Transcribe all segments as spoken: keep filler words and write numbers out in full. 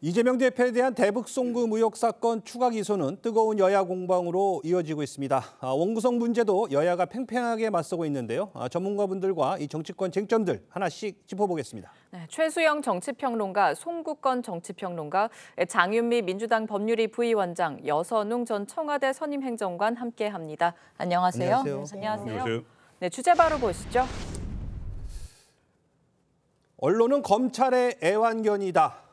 이재명 대표에 대한 대북 송금 의혹 사건 추가 기소는 뜨거운 여야 공방으로 이어지고 있습니다. 원구성 문제도 여야가 팽팽하게 맞서고 있는데요. 전문가분들과 이 정치권 쟁점들 하나씩 짚어보겠습니다. 네, 최수영 정치평론가, 송국건 정치평론가, 장윤미 민주당 법률위 부위원장, 여선웅 전 청와대 선임행정관 함께합니다. 안녕하세요. 안녕하세요. 안녕하세요. 안녕하세요. 네, 주제 바로 보시죠. 언론은 검찰의 애완견이다.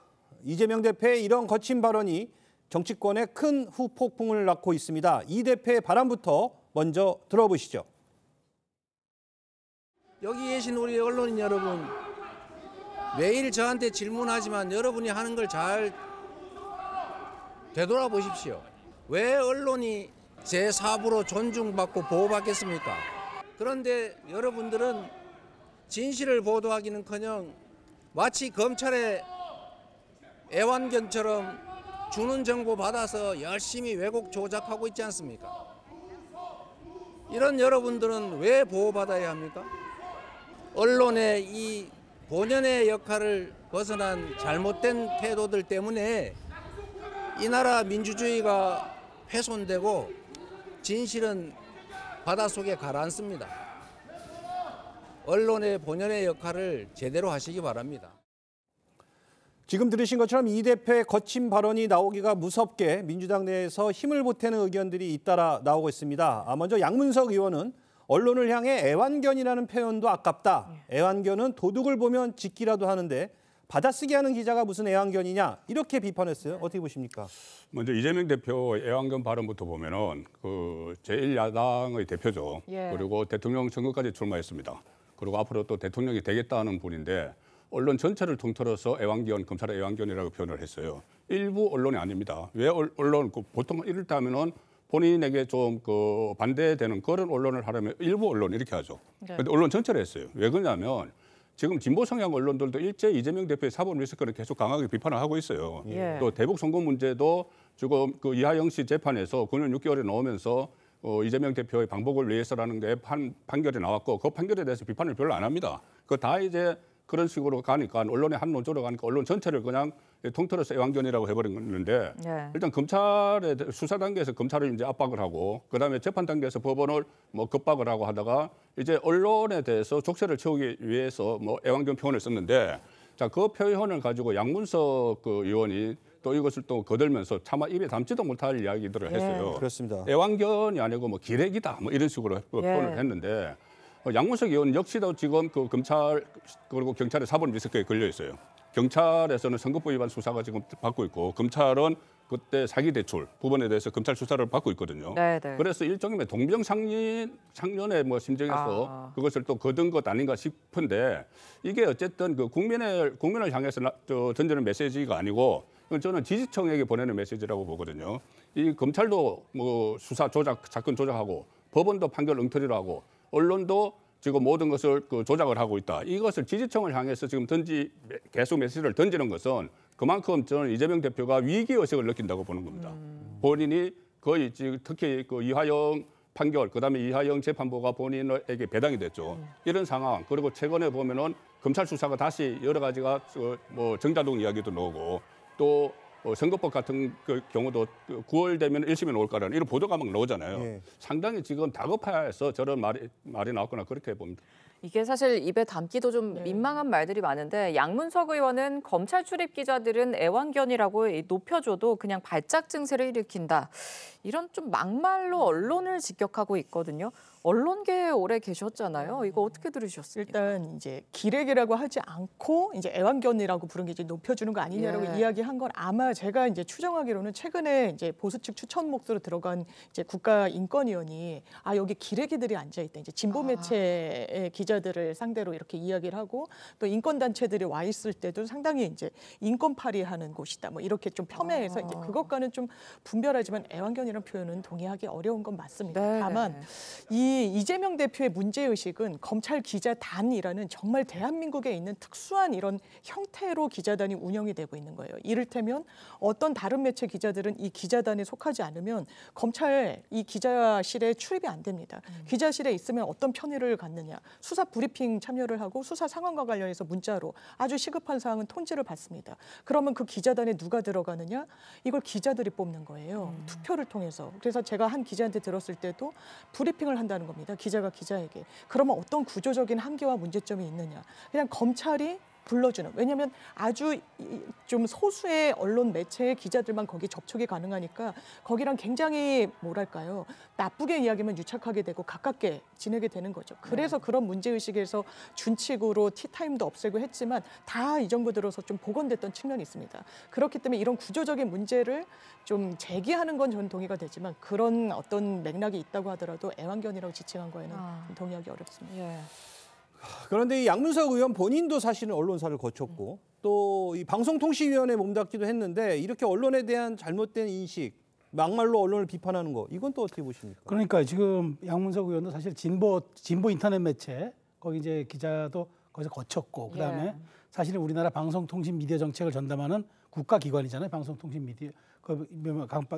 이재명 대표의 이런 거친 발언이 정치권에 큰 후폭풍을 낳고 있습니다. 이 대표의 발언부터 먼저 들어보시죠. 여기 계신 우리 언론인 여러분, 매일 저한테 질문하지만 여러분이 하는 걸 잘 되돌아보십시오. 왜 언론이 제사부로 존중받고 보호받겠습니까? 그런데 여러분들은 진실을 보도하기는커녕 마치 검찰의 애완견처럼 주는 정보 받아서 열심히 왜곡 조작하고 있지 않습니까? 이런 여러분들은 왜 보호받아야 합니까? 언론의 이 본연의 역할을 벗어난 잘못된 태도들 때문에 이 나라 민주주의가 훼손되고 진실은 바닷속에 가라앉습니다. 언론의 본연의 역할을 제대로 하시기 바랍니다. 지금 들으신 것처럼 이 대표의 거친 발언이 나오기가 무섭게 민주당 내에서 힘을 보태는 의견들이 잇따라 나오고 있습니다. 먼저 양문석 의원은 언론을 향해 애완견이라는 표현도 아깝다. 애완견은 도둑을 보면 짖기라도 하는데 받아쓰기 하는 기자가 무슨 애완견이냐 이렇게 비판했어요. 어떻게 보십니까? 먼저 이재명 대표 애완견 발언부터 보면은 그 제일 야당의 대표죠. 예. 그리고 대통령 선거까지 출마했습니다. 그리고 앞으로 또 대통령이 되겠다는 분인데 언론 전체를 통틀어서 애완견, 검찰의 애완견이라고 표현을 했어요. 일부 언론이 아닙니다. 왜 언론, 보통 이를테면은 본인에게 좀 그 반대되는 그런 언론을 하려면 일부 언론 이렇게 하죠. 그런데 네. 언론 전체를 했어요. 왜 그러냐면 지금 진보 성향 언론들도 일제 이재명 대표의 사법 리스크를 계속 강하게 비판을 하고 있어요. 예. 또 대북 송금 문제도 지금 그 이화영 씨 재판에서 구년 육개월에 나오면서 어, 이재명 대표의 방법을 위해서라는 게 판, 판결이 나왔고 그 판결에 대해서 비판을 별로 안 합니다. 그 다 이제 그런 식으로 가니까 언론의 한 논조로 가니까 언론 전체를 그냥 통틀어서 애완견이라고 해버렸는데 네. 일단 검찰의 수사 단계에서 검찰을 이제 압박을 하고 그다음에 재판 단계에서 법원을 뭐 겁박을 하고 하다가 이제 언론에 대해서 족쇄를 채우기 위해서 뭐 애완견 표현을 썼는데 자, 그 표현을 가지고 양문석 그 의원이 또 이것을 또 거들면서 차마 입에 담지도 못할 이야기들을 했어요. 예. 그렇습니다. 애완견이 아니고 뭐 기레기다 뭐 이런 식으로 예. 표현을 했는데. 양문석 의원 역시도 지금 그 검찰 그리고 경찰의 사법 리스크에 걸려 있어요. 경찰에서는 선거법 위반 수사가 지금 받고 있고 검찰은 그때 사기 대출 부분에 대해서 검찰 수사를 받고 있거든요. 네네. 그래서 일종의 동병상련의 뭐 심정에서 아. 그것을 또 거둔 것 아닌가 싶은데 이게 어쨌든 그 국민을 국민을 향해서 던지는 메시지가 아니고 저는 지지층에게 보내는 메시지라고 보거든요. 이 검찰도 뭐 수사 조작, 사건 조작하고 법원도 판결 엉터리로 하고. 언론도 지금 모든 것을 그 조작을 하고 있다. 이것을 지지층을 향해서 지금 던지 계속 메시지를 던지는 것은 그만큼 저는 이재명 대표가 위기의식을 느낀다고 보는 겁니다. 음. 본인이 거의 지금 특히 그 이화영 판결, 그다음에 이화영 재판부가 본인에게 배당이 됐죠. 음. 이런 상황, 그리고 최근에 보면은 검찰 수사가 다시 여러 가지가 뭐 정자동 이야기도 나오고 또 선거법 같은 그 경우도 구월 되면 일심에 나올까라는 이런 보도가 막 나오잖아요. 예. 상당히 지금 다급해서 저런 말이, 말이 나왔거나 그렇게 봅니다. 이게 사실 입에 담기도 좀 민망한 말들이 많은데 양문석 의원은 검찰 출입 기자들은 애완견이라고 높여줘도 그냥 발작 증세를 일으킨다. 이런 좀 막말로 언론을 직격하고 있거든요. 언론계에 오래 계셨잖아요. 이거 어떻게 들으셨습니까? 일단 이제 기레기라고 하지 않고 이제 애완견이라고 부른 게 이제 높여주는 거 아니냐라고 예. 이야기한 건 아마 제가 이제 추정하기로는 최근에 이제 보수 측 추천 목소로 들어간 이제 국가인권위원이 아 여기 기레기들이 앉아 있다. 이제 진보 매체의 아. 기자들을 상대로 이렇게 이야기를 하고 또 인권 단체들이 와 있을 때도 상당히 이제 인권팔이하는 곳이다. 뭐 이렇게 좀 폄훼해서 아. 이제 그것과는 좀 분별하지만 애완견이라는 표현은 동의하기 어려운 건 맞습니다. 네네. 다만 이 이재명 대표의 문제의식은 검찰 기자단이라는 정말 대한민국에 있는 특수한 이런 형태로 기자단이 운영이 되고 있는 거예요. 이를테면 어떤 다른 매체 기자들은 이 기자단에 속하지 않으면 검찰 이 기자실에 출입이 안 됩니다. 음. 기자실에 있으면 어떤 편의를 갖느냐. 수 수사 브리핑 참여를 하고 수사 상황과 관련해서 문자로 아주 시급한 사항은 통지를 받습니다. 그러면 그 기자단에 누가 들어가느냐? 이걸 기자들이 뽑는 거예요. 음. 투표를 통해서. 그래서 제가 한 기자한테 들었을 때도 브리핑을 한다는 겁니다. 기자가 기자에게. 그러면 어떤 구조적인 한계와 문제점이 있느냐. 그냥 검찰이 불러주는. 왜냐하면 아주 좀 소수의 언론 매체의 기자들만 거기 접촉이 가능하니까 거기랑 굉장히 뭐랄까요. 나쁘게 이야기하면 유착하게 되고 가깝게 지내게 되는 거죠. 그래서 네. 그런 문제의식에서 준칙으로 티타임도 없애고 했지만 다 이 정부 들어서 좀 복원됐던 측면이 있습니다. 그렇기 때문에 이런 구조적인 문제를 좀 제기하는 건 저는 동의가 되지만 그런 어떤 맥락이 있다고 하더라도 애완견이라고 지칭한 거에는 아. 동의하기 어렵습니다. 예. 그런데 이 양문석 의원 본인도 사실은 언론사를 거쳤고 또 이 방송통신위원회 몸담기도 했는데 이렇게 언론에 대한 잘못된 인식, 막말로 언론을 비판하는 거 이건 또 어떻게 보십니까? 그러니까 지금 양문석 의원도 사실 진보 진보 인터넷 매체 거기 이제 기자도 거기서 거쳤고 그다음에 예. 사실은 우리나라 방송통신 미디어 정책을 전담하는 국가기관이잖아요. 방송통신 미디어 그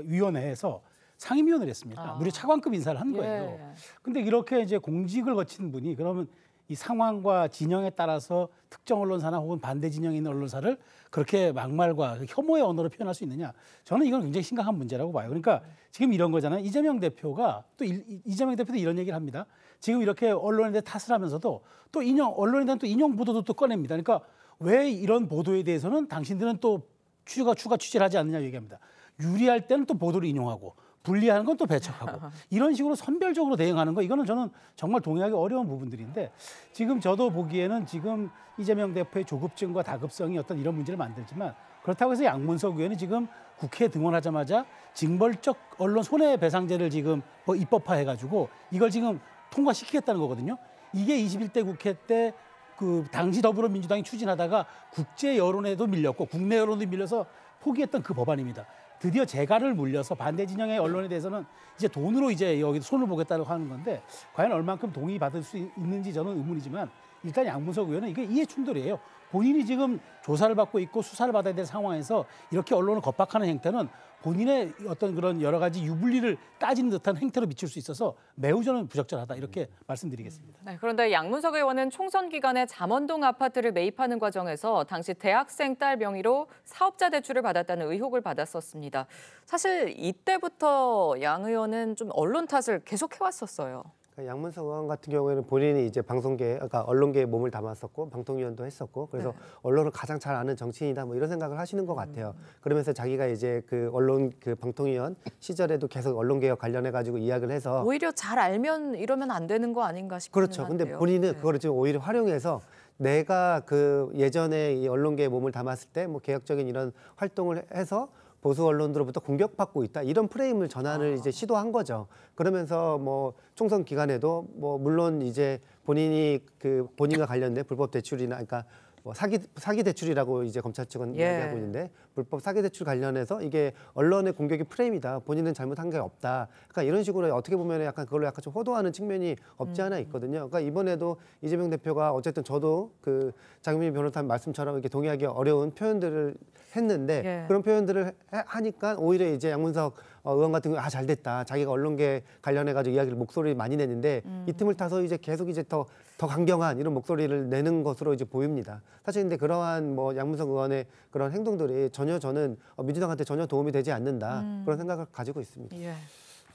위원회에서 상임위원을 했습니다. 아. 무려 차관급 인사를 한 거예요. 예. 근데 이렇게 이제 공직을 거친 분이 그러면 이 상황과 진영에 따라서 특정 언론사나 혹은 반대 진영에 있는 언론사를 그렇게 막말과 혐오의 언어로 표현할 수 있느냐. 저는 이건 굉장히 심각한 문제라고 봐요. 그러니까 지금 이런 거잖아요. 이재명 대표가 또 이, 이재명 대표도 이런 얘기를 합니다. 지금 이렇게 언론에 대해 탓을 하면서도 또 인용, 언론에 대한 또 인용 보도도 또 꺼냅니다. 그러니까 왜 이런 보도에 대해서는 당신들은 또 추가, 추가 취재를 하지 않느냐 얘기합니다. 유리할 때는 또 보도를 인용하고. 분리하는 건 또 배척하고 이런 식으로 선별적으로 대응하는 거 이거는 저는 정말 동의하기 어려운 부분들인데 지금 저도 보기에는 지금 이재명 대표의 조급증과 다급성이 어떤 이런 문제를 만들지만 그렇다고 해서 양문석 의원이 지금 국회에 등원하자마자 징벌적 언론 손해배상제를 지금 뭐 입법화해가지고 이걸 지금 통과시키겠다는 거거든요. 이게 이십일 대 국회 때 그 당시 더불어민주당이 추진하다가 국제 여론에도 밀렸고 국내 여론도 밀려서 포기했던 그 법안입니다. 드디어 재갈을 물려서 반대 진영의 언론에 대해서는 이제 돈으로 이제 여기 손을 보겠다고 하는 건데 과연 얼만큼 동의받을 수 있는지 저는 의문이지만 일단 양문석 의원은 이게 이해 충돌이에요. 본인이 지금 조사를 받고 있고 수사를 받아야 될 상황에서 이렇게 언론을 겁박하는 행태는 본인의 어떤 그런 여러 가지 유불리를 따지는 듯한 행태로 미칠 수 있어서 매우 저는 부적절하다 이렇게 말씀드리겠습니다. 네, 그런데 양문석 의원은 총선 기간에 잠원동 아파트를 매입하는 과정에서 당시 대학생 딸 명의로 사업자 대출을 받았다는 의혹을 받았었습니다. 사실 이때부터 양 의원은 좀 언론 탓을 계속 해왔었어요. 양문석 의원 같은 경우에는 본인이 이제 방송계, 그러니까 언론계에 몸을 담았었고 방통위원도 했었고 그래서 네. 언론을 가장 잘 아는 정치인이다 뭐 이런 생각을 하시는 것 같아요. 음. 그러면서 자기가 이제 그 언론 그 방통위원 시절에도 계속 언론개혁 관련해 가지고 이야기를 해서 오히려 잘 알면 이러면 안 되는 거 아닌가 싶긴 한데요. 그렇죠. 근데 본인은 네. 그거를 지금 오히려 활용해서. 내가 그 예전에 이 언론계에 몸을 담았을 때 뭐 개혁적인 이런 활동을 해서 보수 언론으로부터 공격받고 있다 이런 프레임을 전환을 아. 이제 시도한 거죠. 그러면서 뭐 총선 기간에도 뭐 물론 이제 본인이 그 본인과 관련된 불법 대출이나 그러니까 뭐 사기 사기 대출이라고 이제 검찰 측은 예. 얘기하고 있는데 불법 사기 대출 관련해서 이게 언론의 공격이 프레임이다. 본인은 잘못한 게 없다. 그러니까 이런 식으로 어떻게 보면 약간 그걸로 약간 좀 호도하는 측면이 없지 않아 있거든요. 그러니까 이번에도 이재명 대표가 어쨌든 저도 그 장윤미 변호사님 말씀처럼 이렇게 동의하기 어려운 표현들을 했는데 예. 그런 표현들을 하니까 오히려 이제 양문석 의원 같은 경우 아 잘 됐다. 자기가 언론계 관련해 가지고 이야기를 목소리를 많이 냈는데 음. 이 틈을 타서 이제 계속 이제 더 더 강경한 이런 목소리를 내는 것으로 이제 보입니다. 사실 근데 그러한 뭐 양문석 의원의 그런 행동들이 전혀 저는 민주당한테 전혀 도움이 되지 않는다 음. 그런 생각을 가지고 있습니다. 예.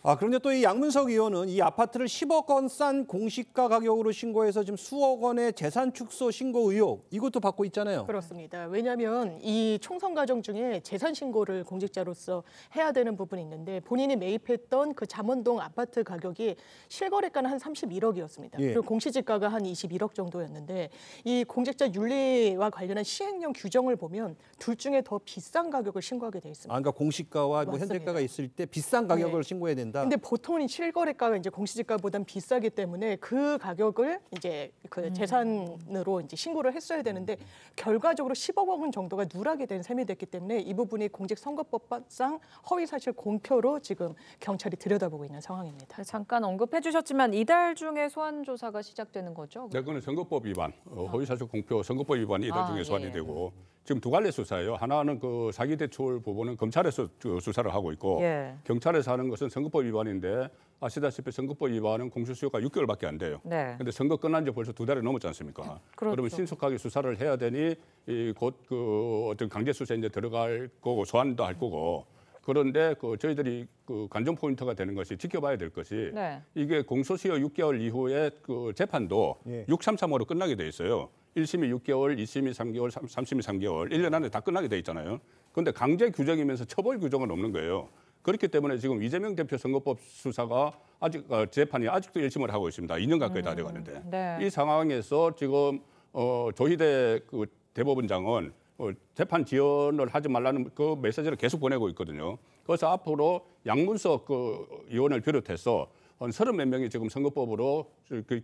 아 그런데 또 이 양문석 의원은 이 아파트를 십억 원 싼 공시가 가격으로 신고해서 지금 수억 원의 재산 축소 신고 의혹 이것도 받고 있잖아요. 그렇습니다. 왜냐하면 이 총선 과정 중에 재산 신고를 공직자로서 해야 되는 부분이 있는데 본인이 매입했던 그 잠원동 아파트 가격이 실거래가는 한 삼십일억이었습니다. 예. 그리고 공시지가가 한 이십일억 정도였는데 이 공직자 윤리와 관련한 시행령 규정을 보면 둘 중에 더 비싼 가격을 신고하게 돼 있습니다. 아, 그러니까 공시가와 뭐 현재가가 있을 때 비싼 가격을 네. 신고해야 된다. 근데 보통은 실거래가가 이제 공시지가보단 비싸기 때문에 그 가격을 이제 그 재산으로 이제 신고를 했어야 되는데 결과적으로 십억 원 정도가 누락이 된 셈이 됐기 때문에 이 부분이 공직선거법상 허위사실 공표로 지금 경찰이 들여다보고 있는 상황입니다. 잠깐 언급해주셨지만 이달 중에 소환 조사가 시작되는 거죠? 네, 그건 선거법 위반, 허위사실 공표 선거법 위반이 이달 중에 아, 소환이 예. 되고 지금 두 갈래 수사예요. 하나는 그 사기 대출 부분은 검찰에서 수사를 하고 있고 예. 경찰에서 하는 것은 선거법 위반인데 아시다시피 선거법 위반은 공소시효가 육 개월밖에 안 돼요. 그런데 네. 선거 끝난 지 벌써 두 달이 넘었지 않습니까? 그렇죠. 그러면 신속하게 수사를 해야 되니 이 곧 그 어떤 강제 수사에 이제 들어갈 거고 소환도 할 거고 그런데 그 저희들이 그 관전 포인트가 되는 것이 지켜봐야 될 것이 네. 이게 공소시효 육 개월 이후에 그 재판도 예. 육 삼 삼으로 끝나게 돼 있어요. 일 심이 육 개월, 이 심이 삼 개월, 삼 심이 삼 개월, 일 년 안에 다 끝나게 돼 있잖아요. 그런데 강제 규정이면서 처벌 규정은 없는 거예요. 그렇기 때문에 지금 이재명 대표 선거법 수사가 아직 재판이 아직도 일 심을 하고 있습니다. 이 년 가까이 음, 다 돼가는데 네. 이 상황에서 지금 어, 조희대 그 대법원장은 어, 재판 지연을 하지 말라는 그 메시지를 계속 보내고 있거든요. 그래서 앞으로 양문석 그 의원을 비롯해서 한 서른 몇 명이 지금 선거법으로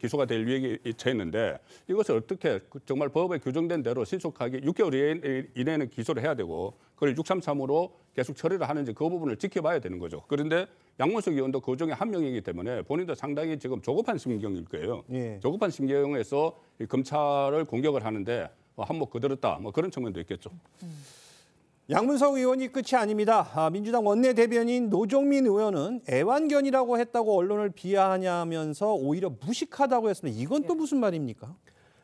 기소가 될 위기에 처했는데 이것을 어떻게 정말 법에 규정된 대로 신속하게 육 개월 이내에는 기소를 해야 되고 그걸 육 삼 삼으로 계속 처리를 하는지 그 부분을 지켜봐야 되는 거죠. 그런데 양문석 의원도 그 중에 한 명이기 때문에 본인도 상당히 지금 조급한 심경일 거예요. 예. 조급한 심경에서 이 검찰을 공격을 하는데 한몫 거들었다 뭐 그런 측면도 있겠죠. 음. 양문석 의원이 끝이 아닙니다. 아, 민주당 원내대변인 노정민 의원은 애완견이라고 했다고 언론을 비하하냐면서 오히려 무식하다고 했습니다. 이건 또 무슨 말입니까?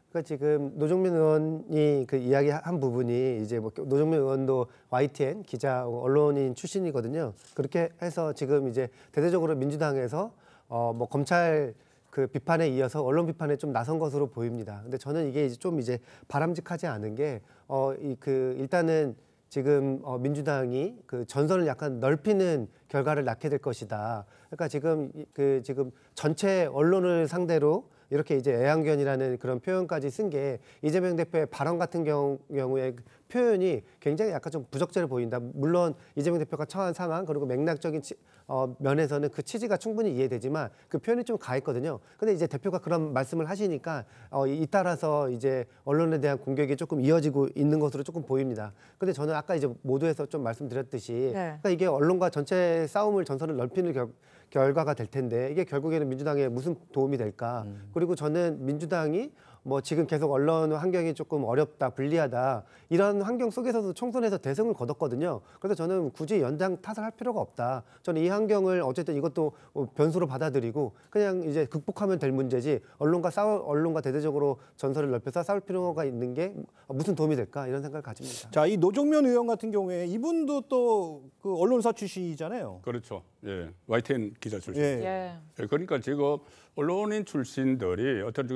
그러니까 지금 노정민 의원이 그 이야기한 부분이 이제 뭐 노정민 의원도 와이티엔 기자 언론인 출신이거든요. 그렇게 해서 지금 이제 대대적으로 민주당에서 어, 뭐 검찰 그 비판에 이어서 언론 비판에 좀 나선 것으로 보입니다. 근데 저는 이게 이제 좀 이제 바람직하지 않은 게 어, 이 그 일단은 지금 민주당이 그 전선을 약간 넓히는 결과를 낳게 될 것이다. 그러니까 지금 그 지금 전체 언론을 상대로 이렇게 이제 애완견이라는 그런 표현까지 쓴 게 이재명 대표의 발언 같은 경우, 경우에 표현이 굉장히 약간 좀 부적절해 보인다. 물론 이재명 대표가 처한 상황 그리고 맥락적인 치, 어, 면에서는 그 취지가 충분히 이해되지만 그 표현이 좀 가했거든요. 근데 이제 대표가 그런 말씀을 하시니까 어, 이따라서 이제 언론에 대한 공격이 조금 이어지고 있는 것으로 조금 보입니다. 근데 저는 아까 이제 모두에서 좀 말씀드렸듯이 네. 그러니까 이게 언론과 전체 싸움을 전선을 넓히는 결 결과가 될 텐데 이게 결국에는 민주당에 무슨 도움이 될까? 음. 그리고 저는 민주당이 뭐 지금 계속 언론 환경이 조금 어렵다, 불리하다 이런 환경 속에서도 총선에서 대승을 거뒀거든요. 그래서 저는 굳이 연장 탓을 할 필요가 없다. 저는 이 환경을 어쨌든 이것도 변수로 받아들이고 그냥 이제 극복하면 될 문제지 언론과 싸울 언론과 대대적으로 전선을 넓혀서 싸울 필요가 있는 게 무슨 도움이 될까 이런 생각을 가집니다. 자, 이 노정면 의원 같은 경우에 이분도 또 그 언론사 출신이잖아요. 그렇죠. 예, 와이티엔 기자 출신. 예. 예. 그러니까 지금 언론인 출신들이 어떤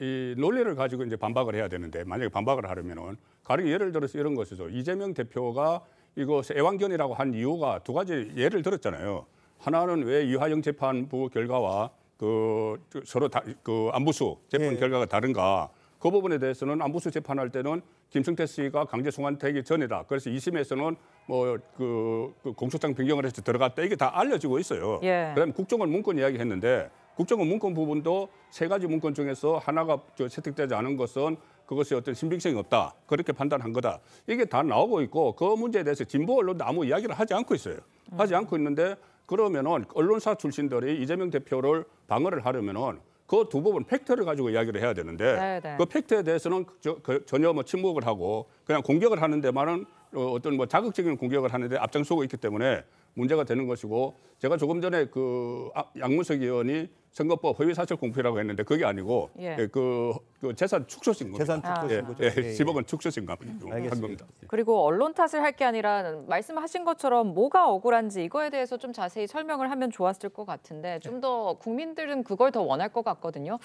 이 논리를 가지고 이제 반박을 해야 되는데 만약에 반박을 하려면은 가령 예를 들어서 이런 것이죠. 이재명 대표가 이거 애완견이라고 한 이유가 두 가지 예를 들었잖아요. 하나는 왜 이화영 재판부 결과와 그 서로 다, 그 안부수 재판 예. 결과가 다른가. 그 부분에 대해서는 안부수 재판할 때는 김승태 씨가 강제 송환되기 전이다. 그래서 이 심에서는 뭐 그 공소장 변경을 해서 들어갔다. 이게 다 알려지고 있어요. 예. 그다음에 국정원 문건 이야기했는데 국정원 문건 부분도 세 가지 문건 중에서 하나가 채택되지 않은 것은 그것이 어떤 신빙성이 없다. 그렇게 판단한 거다. 이게 다 나오고 있고 그 문제에 대해서 진보 언론도 아무 이야기를 하지 않고 있어요. 음. 하지 않고 있는데 그러면은 언론사 출신들이 이재명 대표를 방어를 하려면은 그 두 부분 팩트를 가지고 이야기를 해야 되는데 네네. 그 팩트에 대해서는 저, 그 전혀 뭐 침묵을 하고 그냥 공격을 하는데만은 어떤 뭐 자극적인 공격을 하는데 앞장서고 있기 때문에 문제가 되는 것이고 제가 조금 전에 그 양문석 의원이 선거법 허위사실 공표라고 했는데 그게 아니고 예. 그, 그 재산 축소 신고 재산 축소 신고 아. 예, 예, 예. 십억은 축소 신고한 겁니다. 그리고 언론 탓을 할 게 아니라 말씀하신 것처럼 뭐가 억울한지 이거에 대해서 좀 자세히 설명을 하면 좋았을 것 같은데 좀 더 국민들은 그걸 더 원할 것 같거든요.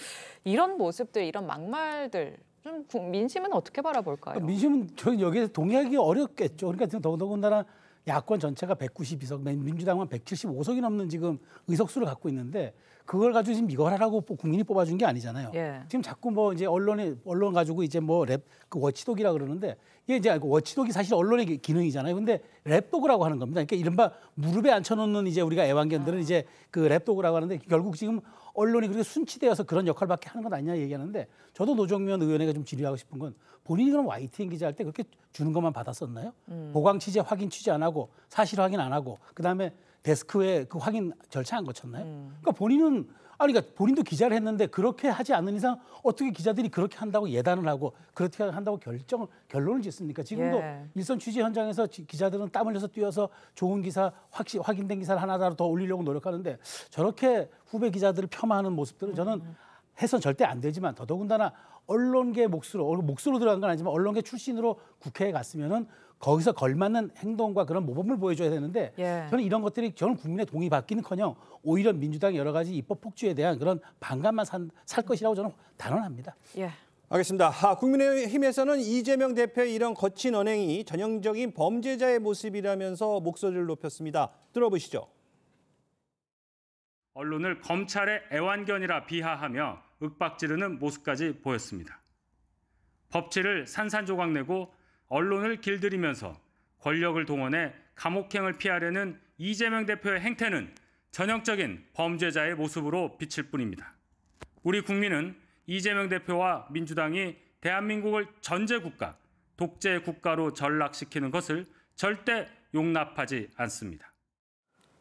이런 모습들, 이런 막말들. 좀 민심은 어떻게 바라볼까요? 민심은 저는 여기에서 동의하기 어렵겠죠. 그러니까 지금 더더군다나 야권 전체가 백구십이 석, 민주당만 백칠십오 석이 넘는 지금 의석수를 갖고 있는데 그걸 가지고 지금 이걸 하라고 국민이 뽑아준 게 아니잖아요. 예. 지금 자꾸 뭐 이제 언론에 언론 가지고 이제 뭐 랩 그 워치독이라 그러는데 이게 이제 워치독이 사실 언론의 기능이잖아요. 근데 랩독이라고 하는 겁니다. 그러니까 이른바 무릎에 앉혀놓는 이제 우리가 애완견들은 아. 이제 그 랩독이라고 하는데 결국 지금 언론이 그렇게 순치되어서 그런 역할밖에 하는 건 아니냐 얘기하는데 저도 노정면 의원에게 좀 질의하고 싶은 건 본인이 그럼 와이티엔 기자할 때 그렇게 주는 것만 받았었나요? 음. 보강 취재 확인 취재 안 하고 사실 확인 안 하고 그다음에 데스크에 그 확인 절차 안 거쳤나요? 음. 그러니까 본인은 아니 그러니까 본인도 기자를 했는데 그렇게 하지 않는 이상 어떻게 기자들이 그렇게 한다고 예단을 하고 그렇게 한다고 결정을 결론을 짓습니까? 지금도 예. 일선 취재 현장에서 기자들은 땀 흘려서 뛰어서 좋은 기사 확시 확인된 기사를 하나라도 더 올리려고 노력하는데 저렇게 후배 기자들을 폄하하는 모습들은 저는 음. 해선 절대 안 되지만 더더군다나 언론계 몫으로 몫으로 들어간 건 아니지만 언론계 출신으로 국회에 갔으면은 거기서 걸맞는 행동과 그런 모범을 보여줘야 되는데 예. 저는 이런 것들이 저는 국민의 동의받기는커녕 오히려 민주당의 여러 가지 입법 폭주에 대한 그런 반감만 산, 살 것이라고 저는 단언합니다. 예. 알겠습니다. 아, 국민의힘에서는 이재명 대표의 이런 거친 언행이 전형적인 범죄자의 모습이라면서 목소리를 높였습니다. 들어보시죠. 언론을 검찰의 애완견이라 비하하며 윽박지르는 모습까지 보였습니다. 법치를 산산조각 내고 언론을 길들이면서 권력을 동원해 감옥행을 피하려는 이재명 대표의 행태는 전형적인 범죄자의 모습으로 비칠 뿐입니다. 우리 국민은 이재명 대표와 민주당이 대한민국을 전제국가, 독재국가로 전락시키는 것을 절대 용납하지 않습니다.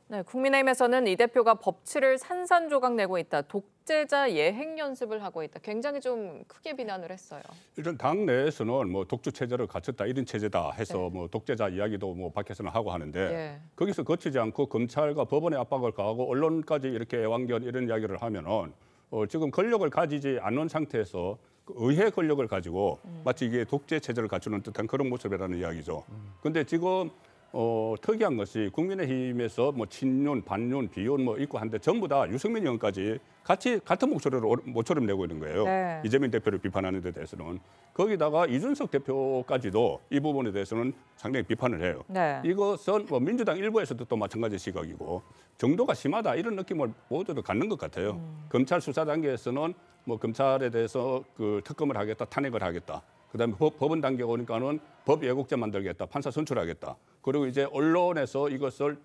네, 국민의힘에서는 이 대표가 법치를 산산조각 내고 있다, 독재자 예행 연습을 하고 있다, 굉장히 좀 크게 비난을 했어요. 일단 당 내에서는 뭐 독주 체제를 갖췄다, 이런 체제다 해서 네. 뭐 독재자 이야기도 뭐 밖에서는 하고 하는데 예. 거기서 그치지 않고 검찰과 법원의 압박을 가하고 언론까지 이렇게 애완견 이런 이야기를 하면은 어, 지금 권력을 가지지 않는 상태에서 의회 권력을 가지고 음. 마치 이게 독재 체제를 갖추는 듯한 그런 모습이라는 이야기죠. 근데 음. 지금. 어, 특이한 것이 국민의힘에서 뭐 친윤, 반윤, 비윤 뭐 있고 한데 전부 다 유승민 의원까지 같이 같은 목소리로 모처럼 내고 있는 거예요. 네. 이재명 대표를 비판하는 데 대해서는. 거기다가 이준석 대표까지도 이 부분에 대해서는 상당히 비판을 해요. 네. 이것은 뭐 민주당 일부에서도 또 마찬가지 시각이고 정도가 심하다 이런 느낌을 모두들 갖는 것 같아요. 음. 검찰 수사 단계에서는 뭐 검찰에 대해서 그 특검을 하겠다, 탄핵을 하겠다. 그다음에 법, 법원 단계가 오니까는 법 예고자 만들겠다, 판사 선출하겠다. 그리고 이제 언론에서 이것을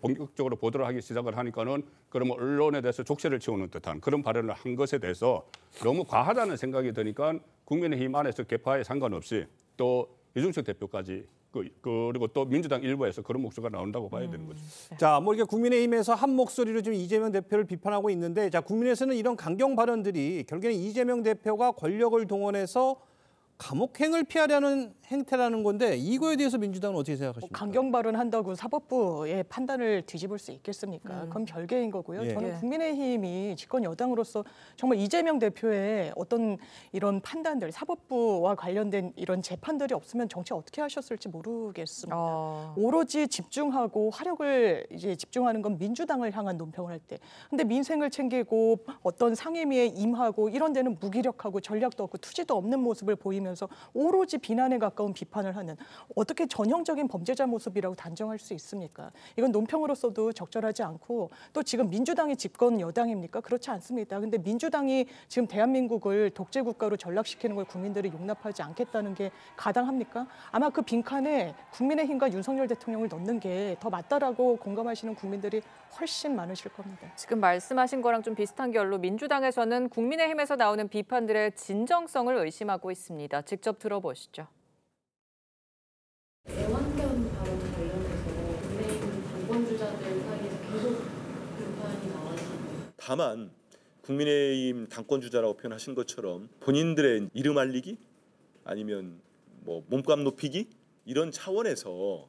본격적으로 보도를 하기 시작을 하니까는 그러면 언론에 대해서 족쇄를 치우는 듯한 그런 발언을 한 것에 대해서 너무 과하다는 생각이 드니까 국민의힘 안에서 계파에 상관없이 또 이준석 대표까지 그리고 또 민주당 일부에서 그런 목소리가 나온다고 봐야 되는 거죠. 음. 자, 뭐 이렇게 국민의힘에서 한 목소리로 지금 이재명 대표를 비판하고 있는데, 자 국민에서는 이런 강경 발언들이 결국에는 이재명 대표가 권력을 동원해서 감옥행을 피하려는 행태라는 건데 이거에 대해서 민주당은 어떻게 생각하십니까? 강경 발언한다고 사법부의 판단을 뒤집을 수 있겠습니까? 음. 그건 별개인 거고요. 예. 저는 국민의힘이 집권 여당으로서 정말 이재명 대표의 어떤 이런 판단들, 사법부와 관련된 이런 재판들이 없으면 정치 어떻게 하셨을지 모르겠습니다. 어. 오로지 집중하고 화력을 이제 집중하는 건 민주당을 향한 논평을 할 때. 근데 민생을 챙기고 어떤 상임위에 임하고 이런 데는 무기력하고 전략도 없고 투지도 없는 모습을 보이면 면서 오로지 비난에 가까운 비판을 하는 어떻게 전형적인 범죄자 모습이라고 단정할 수 있습니까? 이건 논평으로서도 적절하지 않고 또 지금 민주당이 집권 여당입니까? 그렇지 않습니다. 근데 민주당이 지금 대한민국을 독재 국가로 전락시키는 걸 국민들이 용납하지 않겠다는 게 가당합니까? 아마 그 빈칸에 국민의힘과 윤석열 대통령을 넣는 게 더 맞다라고 공감하시는 국민들이 훨씬 많으실 겁니다. 지금 말씀하신 거랑 좀 비슷한 결로 민주당에서는 국민의힘에서 나오는 비판들의 진정성을 의심하고 있습니다. 직접 들어보시죠. 애완견 발언 관련해서 국내인 당권주자들 사이에서 계속 비판이 나왔습니다. 다만 국민의힘 당권주자라고 표현하신 것처럼 본인들의 이름 알리기 아니면 뭐 몸값 높이기 이런 차원에서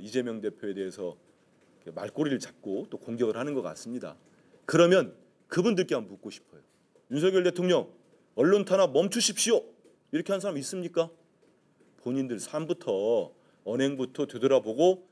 이재명 대표에 대해서 말꼬리를 잡고 또 공격을 하는 것 같습니다. 그러면 그분들께 한번 묻고 싶어요. 윤석열 대통령 언론 탄압 멈추십시오. 이렇게 한 사람 있습니까? 본인들 삶부터 언행부터 되돌아보고.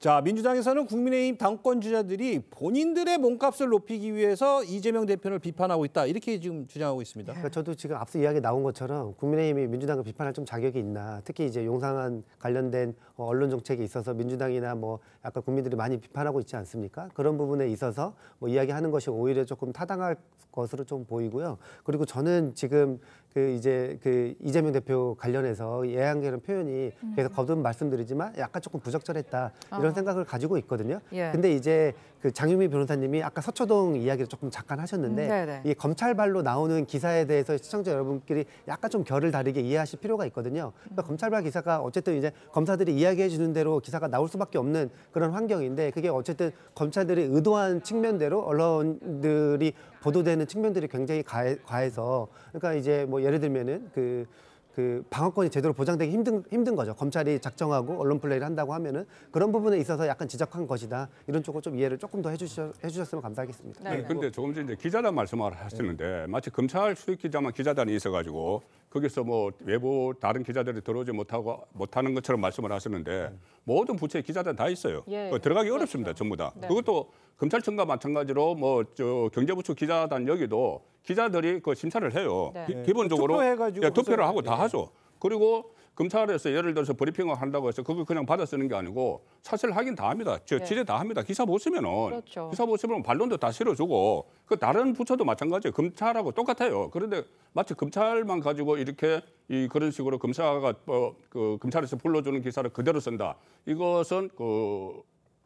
자, 민주당에서는 국민의힘 당권 주자들이 본인들의 몸값을 높이기 위해서 이재명 대표를 비판하고 있다. 이렇게 지금 주장하고 있습니다. 그러니까 저도 지금 앞서 이야기 나온 것처럼 국민의힘이 민주당을 비판할 좀 자격이 있나. 특히 이제 용산안 관련된 언론 정책에 있어서 민주당이나 뭐 약간 국민들이 많이 비판하고 있지 않습니까? 그런 부분에 있어서 뭐 이야기하는 것이 오히려 조금 타당할 것으로 좀 보이고요. 그리고 저는 지금 그 이제 그 이재명 대표 관련해서 애완견 표현이 계속 거듭 말씀드리지만 약간 조금 부적절했다 이런 어. 생각을 가지고 있거든요. 예. 근데 이제 그 장윤미 변호사님이 아까 서초동 이야기를 조금 잠깐 하셨는데 네네. 이 검찰발로 나오는 기사에 대해서 시청자 여러분끼리 약간 좀 결을 다르게 이해하실 필요가 있거든요. 그러니까 검찰발 기사가 어쨌든 이제 검사들이 이야기해 주는 대로 기사가 나올 수밖에 없는 그런 환경인데 그게 어쨌든 검찰들이 의도한 측면대로 언론들이 보도되는 측면들이 굉장히 과해, 과해서 그러니까 이제 뭐 예를 들면은 그 그 방어권이 제대로 보장되기 힘든 힘든 거죠. 검찰이 작정하고 언론 플레이를 한다고 하면은 그런 부분에 있어서 약간 지적한 것이다. 이런 쪽을 좀 이해를 조금 더 해주셔 해주셨으면 감사하겠습니다. 네. 네. 근데 조금 전에 기자단 말씀을 하셨는데 네. 마치 검찰 수익 기자만 기자단이 있어가지고 거기서 뭐 외부 다른 기자들이 들어오지 못하고 못하는 것처럼 말씀을 하셨는데 네. 모든 부처의 기자단 다 있어요. 예. 들어가기 그렇죠. 어렵습니다. 전부 다. 네. 그것도 검찰청과 마찬가지로 뭐 저 경제부처 기자단 여기도. 기자들이 그 심사를 해요. 네. 기본적으로 투표해가지고 예, 투표를 하고 다 네. 하죠. 그리고 검찰에서 예를 들어서 브리핑을 한다고 해서 그걸 그냥 받아 쓰는 게 아니고 사실 확인 다 합니다. 저 네. 취재 다 합니다. 기사 못 쓰면은 그렇죠. 기사 못 쓰면 반론도 다 실어주고 그 다른 부처도 마찬가지예요. 검찰하고 똑같아요. 그런데 마치 검찰만 가지고 이렇게 이 그런 식으로 검사가 어, 그 검찰에서 불러주는 기사를 그대로 쓴다. 이것은 그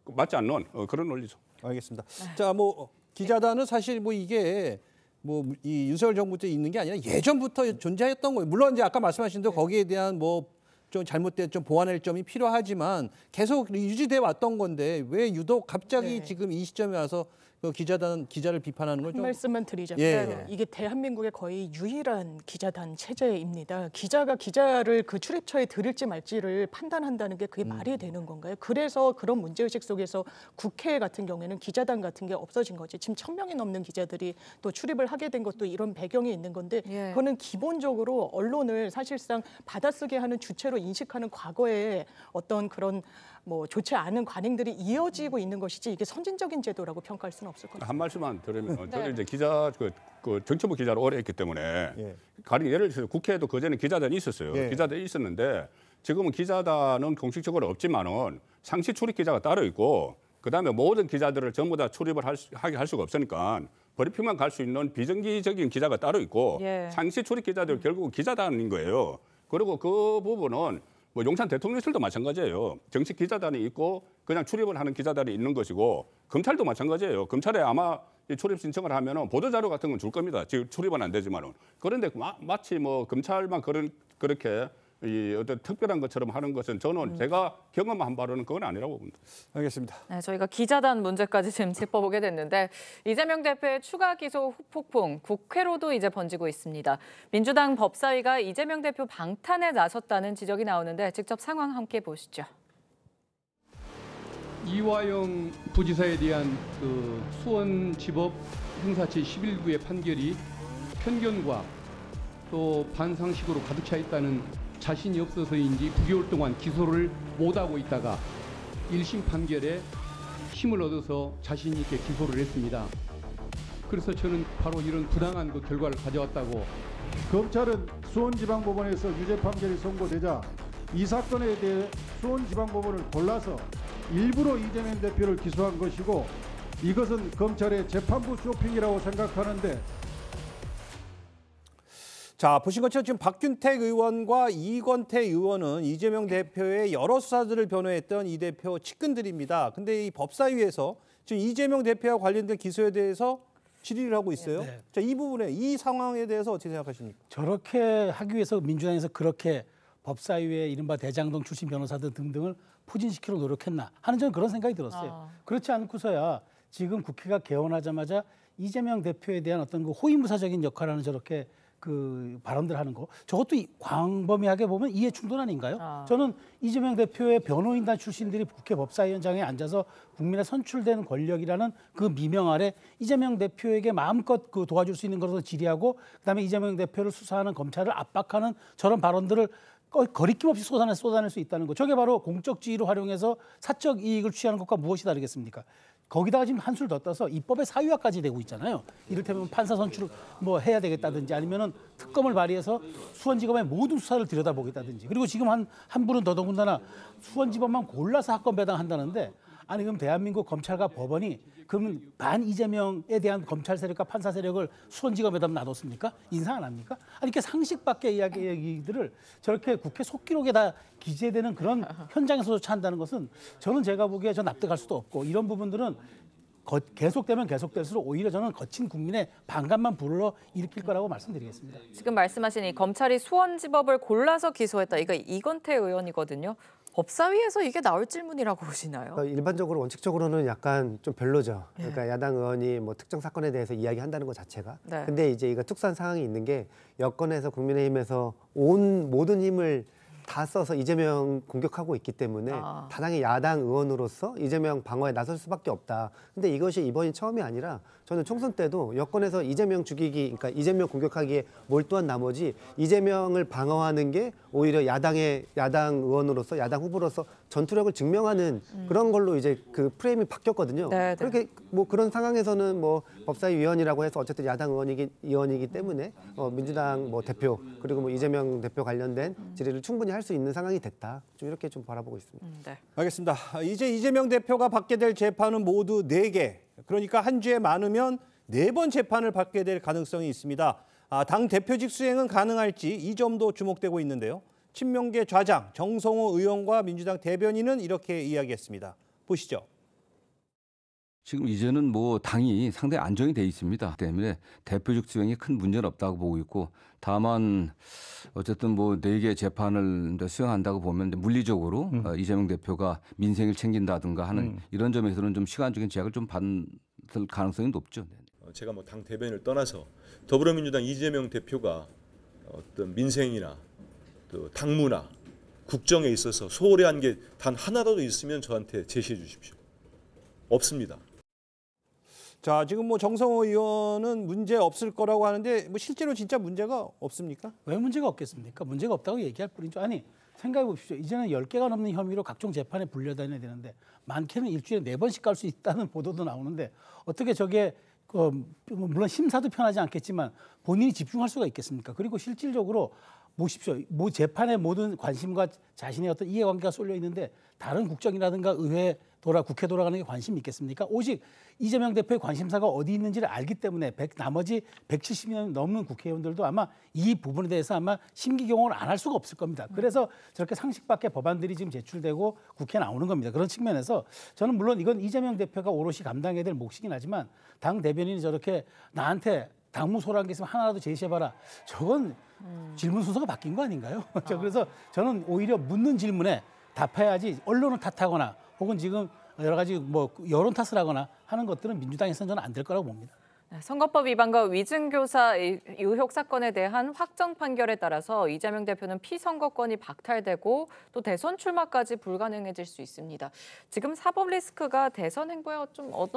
맞지 않는 어, 그런 논리죠. 알겠습니다. 자, 뭐 기자단은 사실 뭐 이게 뭐 이 윤석열 정부 때 있는 게 아니라 예전부터 존재했던 거예요. 물론 이제 아까 말씀하신 대로 거기에 대한 뭐 좀 잘못된 좀 보완할 점이 필요하지만 계속 유지돼 왔던 건데 왜 유독 갑자기 네. 지금 이 시점에 와서 그 기자단 기자를 비판하는 걸 좀 말씀만 드리자면 예. 이게 대한민국의 거의 유일한 기자단 체제입니다. 기자가 기자를 그 출입처에 들일지 말지를 판단한다는 게 그게 음. 말이 되는 건가요? 그래서 그런 문제의식 속에서 국회 같은 경우에는 기자단 같은 게 없어진 거지. 지금 천 명이 넘는 기자들이 또 출입을 하게 된 것도 이런 배경이 있는 건데 예. 그거는 기본적으로 언론을 사실상 받아쓰게 하는 주체로 인식하는 과거에 어떤 그런 뭐 좋지 않은 관행들이 이어지고 있는 것이지 이게 선진적인 제도라고 평가할 수는 없을 거예요. 한 말씀만 드리면 저는 네. 이제 기자 그, 그 정치부 기자로 오래 했기 때문에 예. 가령 예를 들어서 국회에도 그전에 기자단이 있었어요. 예. 기자단이 있었는데 지금은 기자단은 공식적으로 없지만은 상시 출입 기자가 따로 있고 그다음에 모든 기자들을 전부 다 출입을 할 수, 하게 할 수가 없으니까 브리핑만 갈 수 있는 비정기적인 기자가 따로 있고 예. 상시 출입 기자들 결국 기자단인 거예요. 그리고 그 부분은 뭐 용산 대통령실도 마찬가지예요. 정치 기자단이 있고 그냥 출입을 하는 기자단이 있는 것이고 검찰도 마찬가지예요. 검찰에 아마 출입 신청을 하면은 보도 자료 같은 건 줄 겁니다. 지금 출입은 안 되지만은 그런데 마, 마치 뭐 검찰만 그런 그렇게 이 어떤 특별한 것처럼 하는 것은 저는 음. 제가 경험한 바로는 그건 아니라고 봅니다. 알겠습니다. 네, 저희가 기자단 문제까지 지금 짚어보게 됐는데 이재명 대표의 추가 기소 후폭풍 국회로도 이제 번지고 있습니다. 민주당 법사위가 이재명 대표 방탄에 나섰다는 지적이 나오는데 직접 상황 함께 보시죠. 이화영 부지사에 대한 그 수원지법 형사치 십일 부의 판결이 편견과 또 반상식으로 가득 차 있다는 자신이 없어서인지 구 개월 동안 기소를 못하고 있다가 일심 판결에 힘을 얻어서 자신 있게 기소를 했습니다. 그래서 저는 바로 이런 부당한 그 결과를 가져왔다고. 검찰은 수원지방법원에서 유죄 판결이 선고되자 이 사건에 대해 수원지방법원을 골라서 일부러 이재명 대표를 기소한 것이고 이것은 검찰의 재판부 쇼핑이라고 생각하는데 자, 보신 것처럼 지금 박균택 의원과 이건태 의원은 이재명 대표의 여러 수사들을 변호했던 이 대표 측근들입니다. 근데 이 법사위에서 지금 이재명 대표와 관련된 기소에 대해서 질의를 하고 있어요. 네. 자, 이 부분에 이 상황에 대해서 어떻게 생각하십니까? 저렇게 하기 위해서 민주당에서 그렇게 법사위에 이른바 대장동 출신 변호사들 등등을 포진시키려 노력했나 하는 저는 그런 생각이 들었어요. 아. 그렇지 않고서야 지금 국회가 개원하자마자 이재명 대표에 대한 어떤 그 호위무사적인 역할을 하는 저렇게 그 발언들 하는 거 저것도 광범위하게 보면 이해 충돌 아닌가요? 아. 저는 이재명 대표의 변호인단 출신들이 국회 법사위원장에 앉아서 국민의 선출된 권력이라는 그 미명 아래 이재명 대표에게 마음껏 그 도와줄 수 있는 것으로 질의하고 그다음에 이재명 대표를 수사하는 검찰을 압박하는 저런 발언들을 거리낌 없이 쏟아낼, 쏟아낼 수 있다는 거. 저게 바로 공적 지위를 활용해서 사적 이익을 취하는 것과 무엇이 다르겠습니까? 거기다가 지금 한술 더 떠서 입법의 사유화까지 되고 있잖아요. 이를테면 판사 선출을 뭐 해야 되겠다든지 아니면은 특검을 발의해서 수원지검의 모든 수사를 들여다보겠다든지 그리고 지금 한, 한 분은 더더군다나 수원지검만 골라서 학권 배당한다는데 아니 그럼 대한민국 검찰과 법원이 그럼 반 이재명에 대한 검찰 세력과 판사 세력을 수원지검에다 놔뒀습니까? 인사 안 합니까? 아니 이렇게 상식 밖의 이야기, 얘기들을 저렇게 국회 속기록에 다 기재되는 그런 현장에서조차 한다는 것은 저는 제가 보기에 저 납득할 수도 없고 이런 부분들은 거, 계속되면 계속될수록 오히려 저는 거친 국민의 반감만 불러일으킬 거라고 말씀드리겠습니다. 지금 말씀하신 이 검찰이 수원지법을 골라서 기소했다. 이거 이건태 의원이거든요. 법사위에서 이게 나올 질문이라고 보시나요? 일반적으로 원칙적으로는 약간 좀 별로죠. 그러니까 네. 야당 의원이 뭐 특정 사건에 대해서 이야기한다는 것 자체가. 네. 근데 이제 이거 특수한 상황이 있는 게 여권에서 국민의힘에서 온 모든 힘을 다 써서 이재명 공격하고 있기 때문에 아. 다당의 야당 의원으로서 이재명 방어에 나설 수밖에 없다. 근데 이것이 이번이 처음이 아니라 저는 총선 때도 여권에서 이재명 죽이기, 그러니까 이재명 공격하기에 몰두한 나머지 이재명을 방어하는 게 오히려 야당의 야당 의원으로서 야당 후보로서 전투력을 증명하는 음. 그런 걸로 이제 그 프레임이 바뀌었거든요. 네네. 그렇게 뭐 그런 상황에서는 뭐 법사위원이라고 해서 어쨌든 야당 의원이기, 의원이기 때문에 어, 민주당 뭐 대표 그리고 뭐 이재명 대표 관련된 질의를 충분히 할 수 있는 상황이 됐다. 좀 이렇게 좀 바라보고 있습니다. 음, 네. 알겠습니다. 이제 이재명 대표가 받게 될 재판은 모두 네 개. 그러니까 한 주에 많으면 네 번 재판을 받게 될 가능성이 있습니다. 아, 당 대표직 수행은 가능할지 이 점도 주목되고 있는데요. 친명계 좌장 정성호 의원과 민주당 대변인은 이렇게 이야기했습니다. 보시죠. 지금 이제는 뭐 당이 상당히 안정이 돼 있습니다. 때문에 대표직 수행이 큰 문제는 없다고 보고 있고 다만 어쨌든 뭐 네 개 재판을 수행한다고 보면 물리적으로 음. 이재명 대표가 민생을 챙긴다든가 하는 음. 이런 점에서는 좀 시간적인 제약을 좀 받을 가능성이 높죠. 제가 뭐 당 대변인을 떠나서 더불어민주당 이재명 대표가 어떤 민생이나 또 당무나 국정에 있어서 소홀히 한 게 단 하나라도 있으면 저한테 제시해 주십시오. 없습니다. 자, 지금 뭐 정성호 의원은 문제 없을 거라고 하는데 뭐 실제로 진짜 문제가 없습니까? 왜 문제가 없겠습니까? 문제가 없다고 얘기할 뿐이죠. 아니, 생각해 보십시오. 이제는 열 개가 넘는 혐의로 각종 재판에 불려다녀야 되는데 많게는 일주일에 네 번씩 갈 수 있다는 보도도 나오는데 어떻게 저게 어, 물론 심사도 편하지 않겠지만 본인이 집중할 수가 있겠습니까? 그리고 실질적으로 보십시오. 모 재판에 모든 관심과 자신의 어떤 이해관계가 쏠려 있는데 다른 국정이라든가 의회 돌아 국회 돌아가는 게 관심이 있겠습니까? 오직 이재명 대표의 관심사가 어디 있는지를 알기 때문에 백, 나머지 백칠십 명 넘는 국회의원들도 아마 이 부분에 대해서 아마 심기경호를 안 할 수가 없을 겁니다. 그래서 저렇게 상식 밖의 법안들이 지금 제출되고 국회에 나오는 겁니다. 그런 측면에서 저는 물론 이건 이재명 대표가 오롯이 감당해야 될 몫이긴 하지만 당 대변인이 저렇게 나한테 당무소라는 게 있으면 하나라도 제시해봐라. 저건 음. 질문 순서가 바뀐 거 아닌가요? 아. 그래서 저는 오히려 묻는 질문에 답해야지 언론을 탓하거나 혹은 지금 여러 가지 뭐 여론 탓을 하거나 하는 것들은 민주당에서는 저는 안 될 거라고 봅니다. 선거법 위반과 위증교사 의혹 사건에 대한 확정 판결에 따라서 이재명 대표는 피선거권이 박탈되고 또 대선 출마까지 불가능해질 수 있습니다. 지금 사법 리스크가 대선 행보에 좀 어느,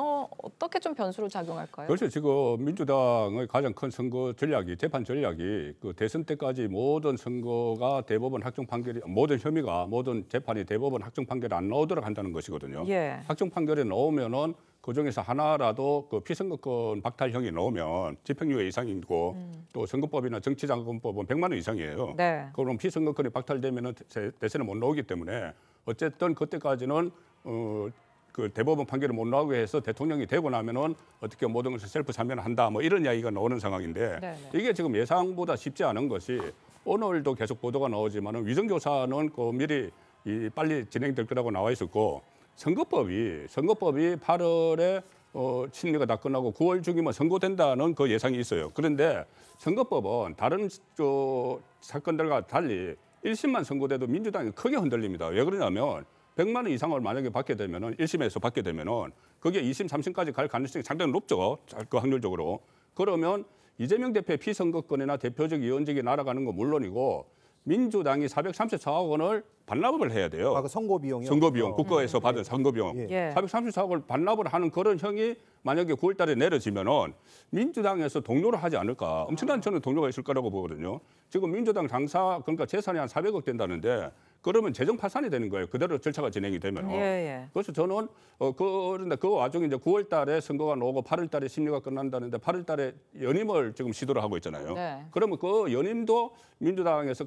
어떻게 좀 변수로 작용할까요? 글쎄 지금 민주당의 가장 큰 선거 전략이 재판 전략이 그 대선 때까지 모든 선거가 대법원 확정 판결이 모든 혐의가 모든 재판이 대법원 확정 판결이 안 나오도록 한다는 것이거든요. 예. 확정 판결이 나오면은 그중에서 하나라도 그 피선거권 박탈형이 나오면 집행유예 이상이고 음. 또 선거법이나 정치자금법은 백만 원 이상이에요. 네. 그럼 피선거권이 박탈되면 대선에 못 나오기 때문에 어쨌든 그때까지는 어, 그 대법원 판결을 못 나오게 해서 대통령이 되고 나면은 어떻게 모든 것을 셀프 사면한다 뭐 이런 이야기가 나오는 상황인데 네, 네. 이게 지금 예상보다 쉽지 않은 것이 오늘도 계속 보도가 나오지만은 위증교사는 그 미리 이 빨리 진행될 거라고 나와 있었고. 선거법이 선거법이 팔월에 어, 심리가 다 끝나고 구월 중이면 선고된다는 그 예상이 있어요. 그런데 선거법은 다른 저, 사건들과 달리 일 심만 선고돼도 민주당이 크게 흔들립니다. 왜 그러냐면 백만 원 이상을 만약에 받게 되면은 일 심에서 받게 되면은 그게 이 심, 삼 심까지 갈 가능성이 상당히 높죠. 그 확률적으로 그러면 이재명 대표의 피선거권이나 대표직 위원직이 날아가는 건 물론이고. 민주당이 사백삼십사억 원을 반납을 해야 돼요. 아, 그 선거 비용이요? 선거 비용, 국가에서 음, 받은 예. 선거 비용. 예. 사백삼십사억을 반납을 하는 그런 형이 만약에 구월 달에 내려지면은 민주당에서 동료를 하지 않을까. 엄청난 저는 동료가 있을 거라고 보거든요. 지금 민주당 당사, 그러니까 재산이 한 사백억 된다는데 그러면 재정 파산이 되는 거예요. 그대로 절차가 진행이 되면. 예, 예. 그래서 저는 어, 그런데 그 와중에 이제 구월 달에 선거가 나오고 팔월 달에 심리가 끝난다는데 팔월 달에 연임을 지금 시도를 하고 있잖아요. 네. 그러면 그 연임도 민주당에서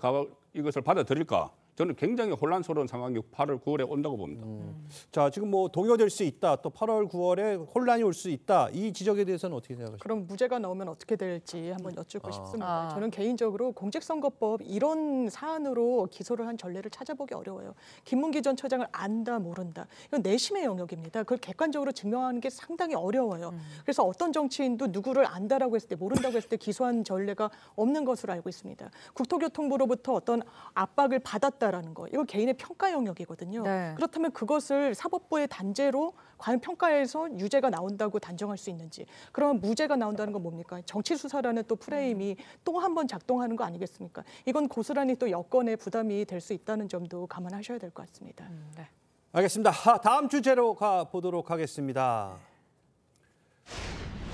이것을 받아들일까? 저는 굉장히 혼란스러운 상황이 팔월, 구월에 온다고 봅니다. 음. 자, 지금 뭐 동요될 수 있다, 또 팔월, 구월에 혼란이 올 수 있다. 이 지적에 대해서는 어떻게 생각하십니까? 그럼 무죄가 나오면 어떻게 될지 한번 여쭙고 아. 싶습니다. 아. 저는 개인적으로 공직선거법 이런 사안으로 기소를 한 전례를 찾아보기 어려워요. 김문기 전 처장을 안다, 모른다. 이건 내심의 영역입니다. 그걸 객관적으로 증명하는 게 상당히 어려워요. 음. 그래서 어떤 정치인도 누구를 안다라고 했을 때, 모른다고 했을 때 기소한 전례가 없는 것으로 알고 있습니다. 국토교통부로부터 어떤 압박을 받았다라는 거, 이거 개인의 평가 영역이거든요. 네. 그렇다면 그것을 사법부의 단죄로 과연 평가해서 유죄가 나온다고 단정할 수 있는지, 그러면 무죄가 나온다는 건 뭡니까? 정치 수사라는 또 프레임이 음. 또 한 번 작동하는 거 아니겠습니까? 이건 고스란히 또 여권의 부담이 될 수 있다는 점도 감안하셔야 될 것 같습니다. 음, 네. 알겠습니다. 다음 주제로 가보도록 하겠습니다.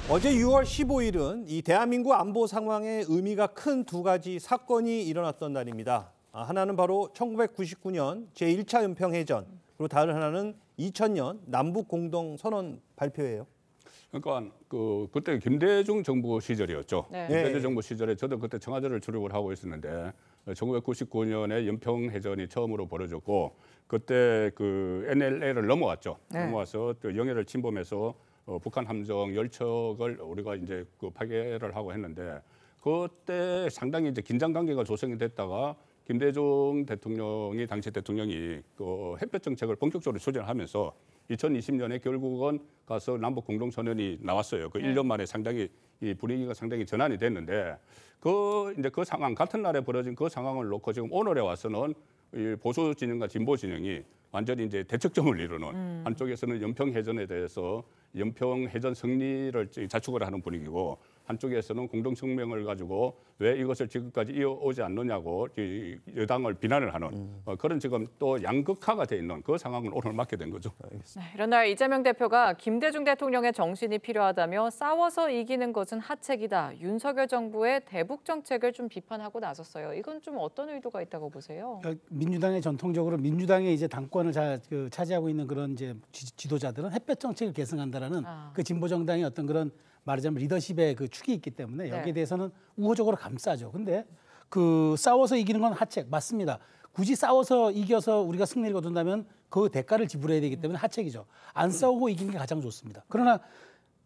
어제 유월 십오일은 이 대한민국 안보 상황에 의미가 큰 두 가지 사건이 일어났던 날입니다. 하나는 바로 천구백구십구년 제일차 연평해전, 그리고 다른 하나는 이천년 남북공동선언 발표예요. 그러니까 그, 그때 김대중 정부 시절이었죠. 네. 김대중 정부 시절에 저도 그때 청와대를 출입을 하고 있었는데 천구백구십구년에 연평해전이 처음으로 벌어졌고 그때 그 엔엘엘을 넘어왔죠. 네. 넘어와서 또 영해를 침범해서 어, 북한 함정 열척을 우리가 이제 그 파괴를 하고 했는데 그때 상당히 이제 긴장 관계가 조성이 됐다가 김대중 대통령이 당시 대통령이 그 햇볕 정책을 본격적으로 추진하면서 이천이십년에 결국은 가서 남북 공동 선언이 나왔어요. 그 네. 일 년 만에 상당히 이 분위기가 상당히 전환이 됐는데 그 이제 그 상황 같은 날에 벌어진 그 상황을 놓고 지금 오늘에 와서는 이 보수 진영과 진보 진영이 완전히 이제 대척점을 이루는 음. 한쪽에서는 연평해전에 대해서 연평해전 승리를 자축을 하는 분위기고 한쪽에서는 공동성명을 가지고 왜 이것을 지금까지 이어오지 않느냐고 여당을 비난을 하는 음. 그런 지금 또 양극화가 돼 있는 그 상황을 오늘 맞게 된 거죠. 네, 이런 날 이재명 대표가 김대중 대통령의 정신이 필요하다며 싸워서 이기는 것은 하책이다. 윤석열 정부의 대북 정책을 좀 비판하고 나섰어요. 이건 좀 어떤 의도가 있다고 보세요? 민주당의 전통적으로 민주당의 이제 당권을 자, 그, 차지하고 있는 그런 이제 지, 지도자들은 햇볕 정책을 계승한다라는 아. 그 진보 정당의 어떤 그런 말하자면 리더십의 그 축이 있기 때문에 여기에 네. 대해서는 우호적으로 감싸죠. 근데 그 싸워서 이기는 건 하책 맞습니다. 굳이 싸워서 이겨서 우리가 승리를 거둔다면 그 대가를 지불해야 되기 때문에 하책이죠. 안 싸우고 이기는 게 가장 좋습니다. 그러나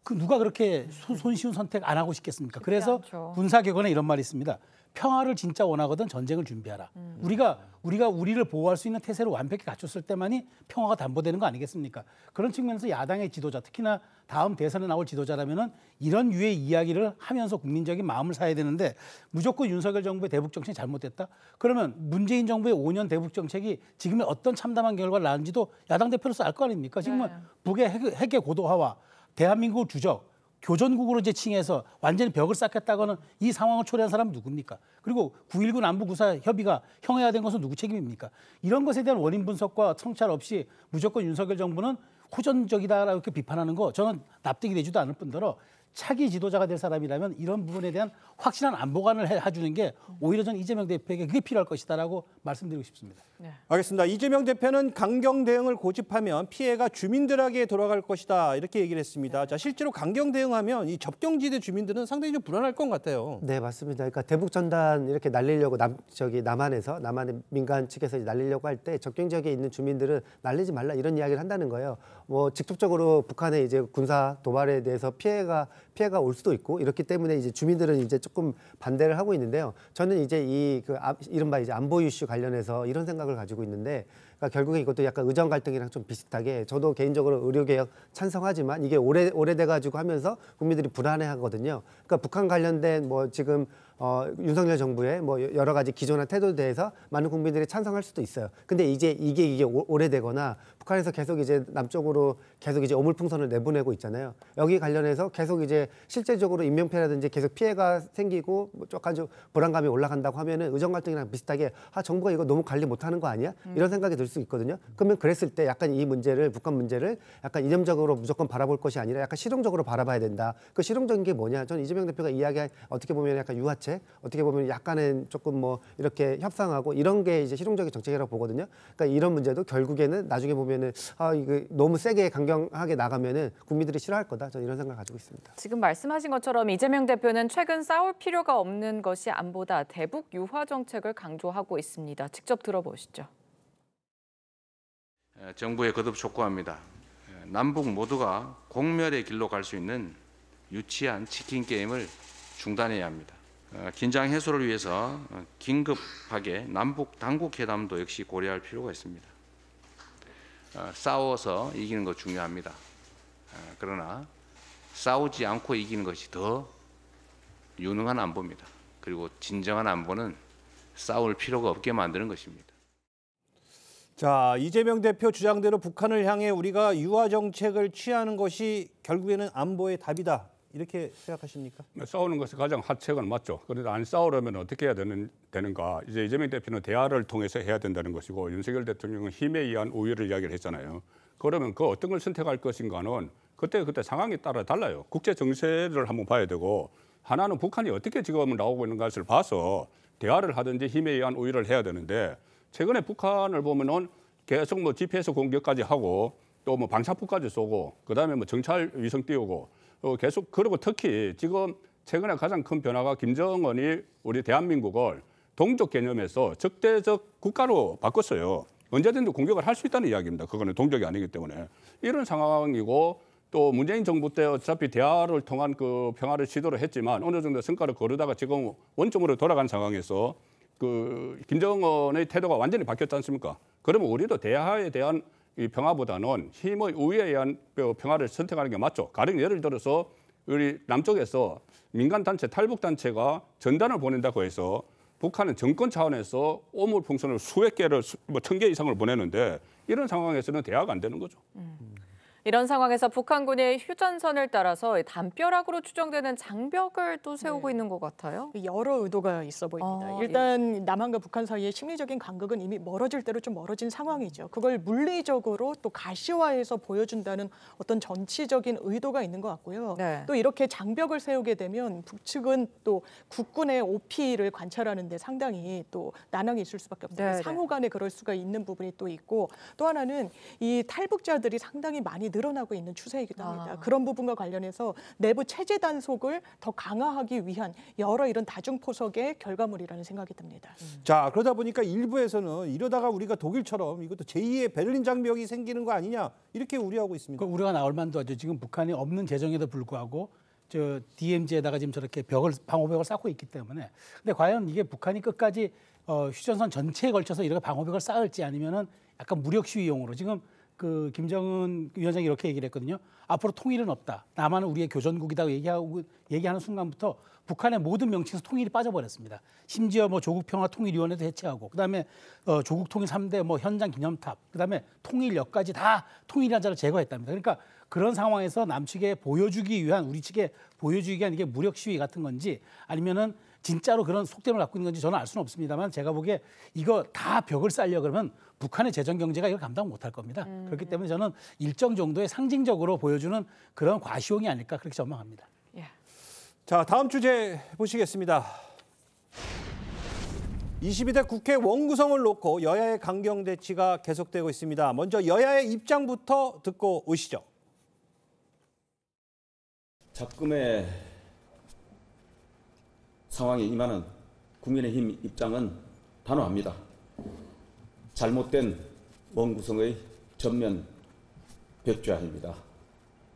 그 누가 그렇게 소, 손쉬운 선택 안 하고 싶겠습니까? 그래서 군사격언에 이런 말이 있습니다. 평화를 진짜 원하거든 전쟁을 준비하라. 음. 우리가 우리가 우리를 보호할 수 있는 태세를 완벽히 갖췄을 때만이 평화가 담보되는 거 아니겠습니까? 그런 측면에서 야당의 지도자, 특히나 다음 대선에 나올 지도자라면은 이런 유의 이야기를 하면서 국민적인 마음을 사야 되는데 무조건 윤석열 정부의 대북 정책이 잘못됐다? 그러면 문재인 정부의 오 년 대북 정책이 지금의 어떤 참담한 결과를 낳은지도 야당 대표로서 알 거 아닙니까? 지금은 네. 북의 핵, 핵의 고도화와 대한민국 주적 교전국으로 이제 칭해서 완전히 벽을 쌓겠다고는 이 상황을 초래한 사람은 누굽니까? 그리고 구일구 남북구사 협의가 형해화된 것은 누구 책임입니까? 이런 것에 대한 원인 분석과 성찰 없이 무조건 윤석열 정부는 호전적이다라고 이렇게 비판하는 거 저는 납득이 되지도 않을 뿐더러 차기 지도자가 될 사람이라면 이런 부분에 대한 확실한 안보관을 해주는 게 오히려 저는 이재명 대표에게 그게 필요할 것이다라고 말씀드리고 싶습니다. 네. 알겠습니다. 이재명 대표는 강경 대응을 고집하면 피해가 주민들에게 돌아갈 것이다 이렇게 얘기를 했습니다. 네. 자, 실제로 강경 대응하면 이 접경지대 주민들은 상당히 좀 불안할 것 같아요. 네, 맞습니다. 그러니까 대북 전단 이렇게 날리려고 남 저기 남한에서 남한의 민간 측에서 날리려고 할 때 접경 지역에 있는 주민들은 날리지 말라 이런 이야기를 한다는 거예요. 뭐 직접적으로 북한의 이제 군사 도발에 대해서 피해가 피해가 올 수도 있고 이렇기 때문에 이제 주민들은 이제 조금 반대를 하고 있는데요. 저는 이제 이 그 이른바 이제 안보 이슈 관련해서 이런 생각을 가지고 있는데 그러니까 결국에 이것도 약간 의정 갈등이랑 좀 비슷하게 저도 개인적으로 의료 개혁 찬성하지만 이게 오래 오래돼 가지고 하면서 국민들이 불안해하거든요. 그러니까 북한 관련된 뭐 지금 어, 윤석열 정부의 뭐 여러 가지 기존한 태도에 대해서 많은 국민들이 찬성할 수도 있어요. 근데 이제 이게 이게 오, 오래되거나 북한에서 계속 이제 남쪽으로 계속 이제 오물풍선을 내보내고 있잖아요. 여기 관련해서 계속 이제 실제적으로 인명피해라든지 계속 피해가 생기고 뭐 약간 좀 불안감이 올라간다고 하면은 의정 갈등이랑 비슷하게 아 정부가 이거 너무 관리 못하는 거 아니야? 음. 이런 생각이 들 수 있거든요. 그러면 그랬을 때 약간 이 문제를 북한 문제를 약간 이념적으로 무조건 바라볼 것이 아니라 약간 실용적으로 바라봐야 된다. 그 실용적인 게 뭐냐? 저는 이재명 대표가 이야기 어떻게 보면 약간 유화체 정책, 어떻게 보면 약간은 조금 뭐 이렇게 협상하고 이런 게 이제 실용적인 정책이라고 보거든요. 그러니까 이런 문제도 결국에는 나중에 보면은 아 이거 너무 세게 강경하게 나가면은 국민들이 싫어할 거다. 저는 이런 생각을 가지고 있습니다. 지금 말씀하신 것처럼 이재명 대표는 최근 싸울 필요가 없는 것이 안보다 대북 유화 정책을 강조하고 있습니다. 직접 들어보시죠. 정부에 거듭 촉구합니다. 남북 모두가 공멸의 길로 갈 수 있는 유치한 치킨 게임을 중단해야 합니다. 긴장 해소를 위해서 긴급하게 남북 당국 회담도 역시 고려할 필요가 있습니다. 싸워서 이기는 것 중요합니다. 그러나 싸우지 않고 이기는 것이 더 유능한 안보입니다. 그리고 진정한 안보는 싸울 필요가 없게 만드는 것입니다. 자, 이재명 대표 주장대로 북한을 향해 우리가 유화 정책을 취하는 것이 결국에는 안보의 답이다. 이렇게 생각하십니까? 싸우는 것이 가장 하책은 맞죠. 그런데 안 싸우려면 어떻게 해야 되는, 되는가. 이제 이재명 대표는 대화를 통해서 해야 된다는 것이고 윤석열 대통령은 힘에 의한 우위를 이야기를 했잖아요. 그러면 그 어떤 걸 선택할 것인가는 그때 그때 상황에 따라 달라요. 국제 정세를 한번 봐야 되고 하나는 북한이 어떻게 지금 나오고 있는 것을 봐서 대화를 하든지 힘에 의한 우위를 해야 되는데 최근에 북한을 보면은 계속 뭐 지피에스 공격까지 하고 또 뭐 방사포까지 쏘고 그다음에 뭐 정찰 위성 띄우고 어 계속 그러고 특히 지금 최근에 가장 큰 변화가 김정은이 우리 대한민국을 동족 개념에서 적대적 국가로 바꿨어요. 언제든지 공격을 할 수 있다는 이야기입니다. 그거는 동족이 아니기 때문에 이런 상황이고 또 문재인 정부 때 어차피 대화를 통한 그 평화를 시도를 했지만 어느 정도 성과를 거두다가 지금 원점으로 돌아간 상황에서. 그 김정은의 태도가 완전히 바뀌었지 않습니까? 그러면 우리도 대화에 대한 이 평화보다는 힘의 우위에 의한 평화를 선택하는 게 맞죠. 가령 예를 들어서 우리 남쪽에서 민간단체, 탈북단체가 전단을 보낸다고 해서 북한은 정권 차원에서 오물풍선을 수백 개를, 뭐 천 개 이상을 보내는데 이런 상황에서는 대화가 안 되는 거죠. 음. 이런 상황에서 북한군이 휴전선을 따라서 담벼락으로 추정되는 장벽을 또 세우고 네. 있는 것 같아요. 여러 의도가 있어 보입니다. 아, 일단 예. 남한과 북한 사이의 심리적인 간극은 이미 멀어질 대로 좀 멀어진 상황이죠. 그걸 물리적으로 또 가시화해서 보여준다는 어떤 정치적인 의도가 있는 것 같고요. 네. 또 이렇게 장벽을 세우게 되면 북측은 또 국군의 오피를 관찰하는 데 상당히 또 난항이 있을 수밖에 없어요. 네, 상호 간에 그럴 수가 있는 부분이 또 있고 또 하나는 이 탈북자들이 상당히 많이 늘어나고 있는 추세이기도 합니다. 아. 그런 부분과 관련해서 내부 체제 단속을 더 강화하기 위한 여러 이런 다중포석의 결과물이라는 생각이 듭니다. 음. 자, 그러다 보니까 일부에서는 이러다가 우리가 독일처럼 이것도 제이의 베를린 장벽이 생기는 거 아니냐 이렇게 우려하고 있습니다. 우려가 나올 만도 하죠. 지금 북한이 없는 재정에도 불구하고 저 디엠지에다가 지금 저렇게 벽을 방호벽을 쌓고 있기 때문에 근데 과연 이게 북한이 끝까지 어, 휴전선 전체에 걸쳐서 이렇게 방호벽을 쌓을지 아니면은 약간 무력 시위용으로 지금 그 김정은 위원장이 이렇게 얘기를 했거든요. 앞으로 통일은 없다. 남한은 우리의 교전국이라고 얘기하고 얘기하는 순간부터 북한의 모든 명칭에서 통일이 빠져버렸습니다. 심지어 뭐 조국평화통일위원회도 해체하고, 그다음에 어, 조국통일 삼대 뭐 현장 기념탑, 그다음에 통일역까지 다 통일이라는 자를 제거했답니다. 그러니까 그런 상황에서 남측에 보여주기 위한 우리 측에 보여주기 위한 이게 무력 시위 같은 건지 아니면은 진짜로 그런 속셈을 갖고 있는 건지 저는 알 수는 없습니다만 제가 보기에 이거 다 벽을 쌓려 그러면 북한의 재정 경제가 이걸 감당 못할 겁니다. 음. 그렇기 때문에 저는 일정 정도의 상징적으로 보여주는 그런 과시용이 아닐까 그렇게 전망합니다. 예. 자, 다음 주제 보시겠습니다. 이십이 대 국회 원구성을 놓고 여야의 강경 대치가 계속되고 있습니다. 먼저 여야의 입장부터 듣고 오시죠. 잡금의 상황에 임하는 국민의힘 입장은 단호합니다. 잘못된 원구성의 전면 백지화입니다.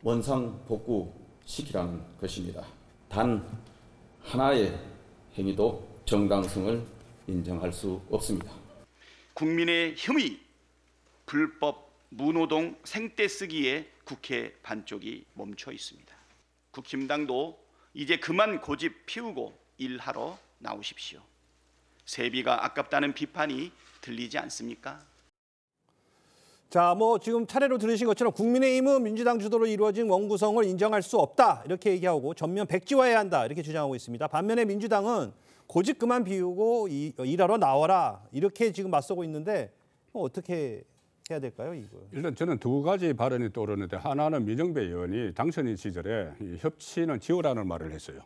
원상복구시키라는 것입니다. 단 하나의 행위도 정당성을 인정할 수 없습니다. 국민의힘이 불법 무노동 생떼쓰기에 국회 반쪽이 멈춰 있습니다. 국힘당도 이제 그만 고집 피우고 일하러 나오십시오. 세비가 아깝다는 비판이 들리지 않습니까? 자, 뭐 지금 차례로 들으신 것처럼 국민의힘은 민주당 주도로 이루어진 원구성을 인정할 수 없다 이렇게 얘기하고 전면 백지화해야 한다 이렇게 주장하고 있습니다. 반면에 민주당은 고집 그만 비우고 이, 일하러 나와라 이렇게 지금 맞서고 있는데 뭐 어떻게 해야 될까요, 이거? 일단 저는 두 가지 발언이 떠오르는데 하나는 민정배 의원이 당선인 시절에 협치는 지우라는 말을 했어요.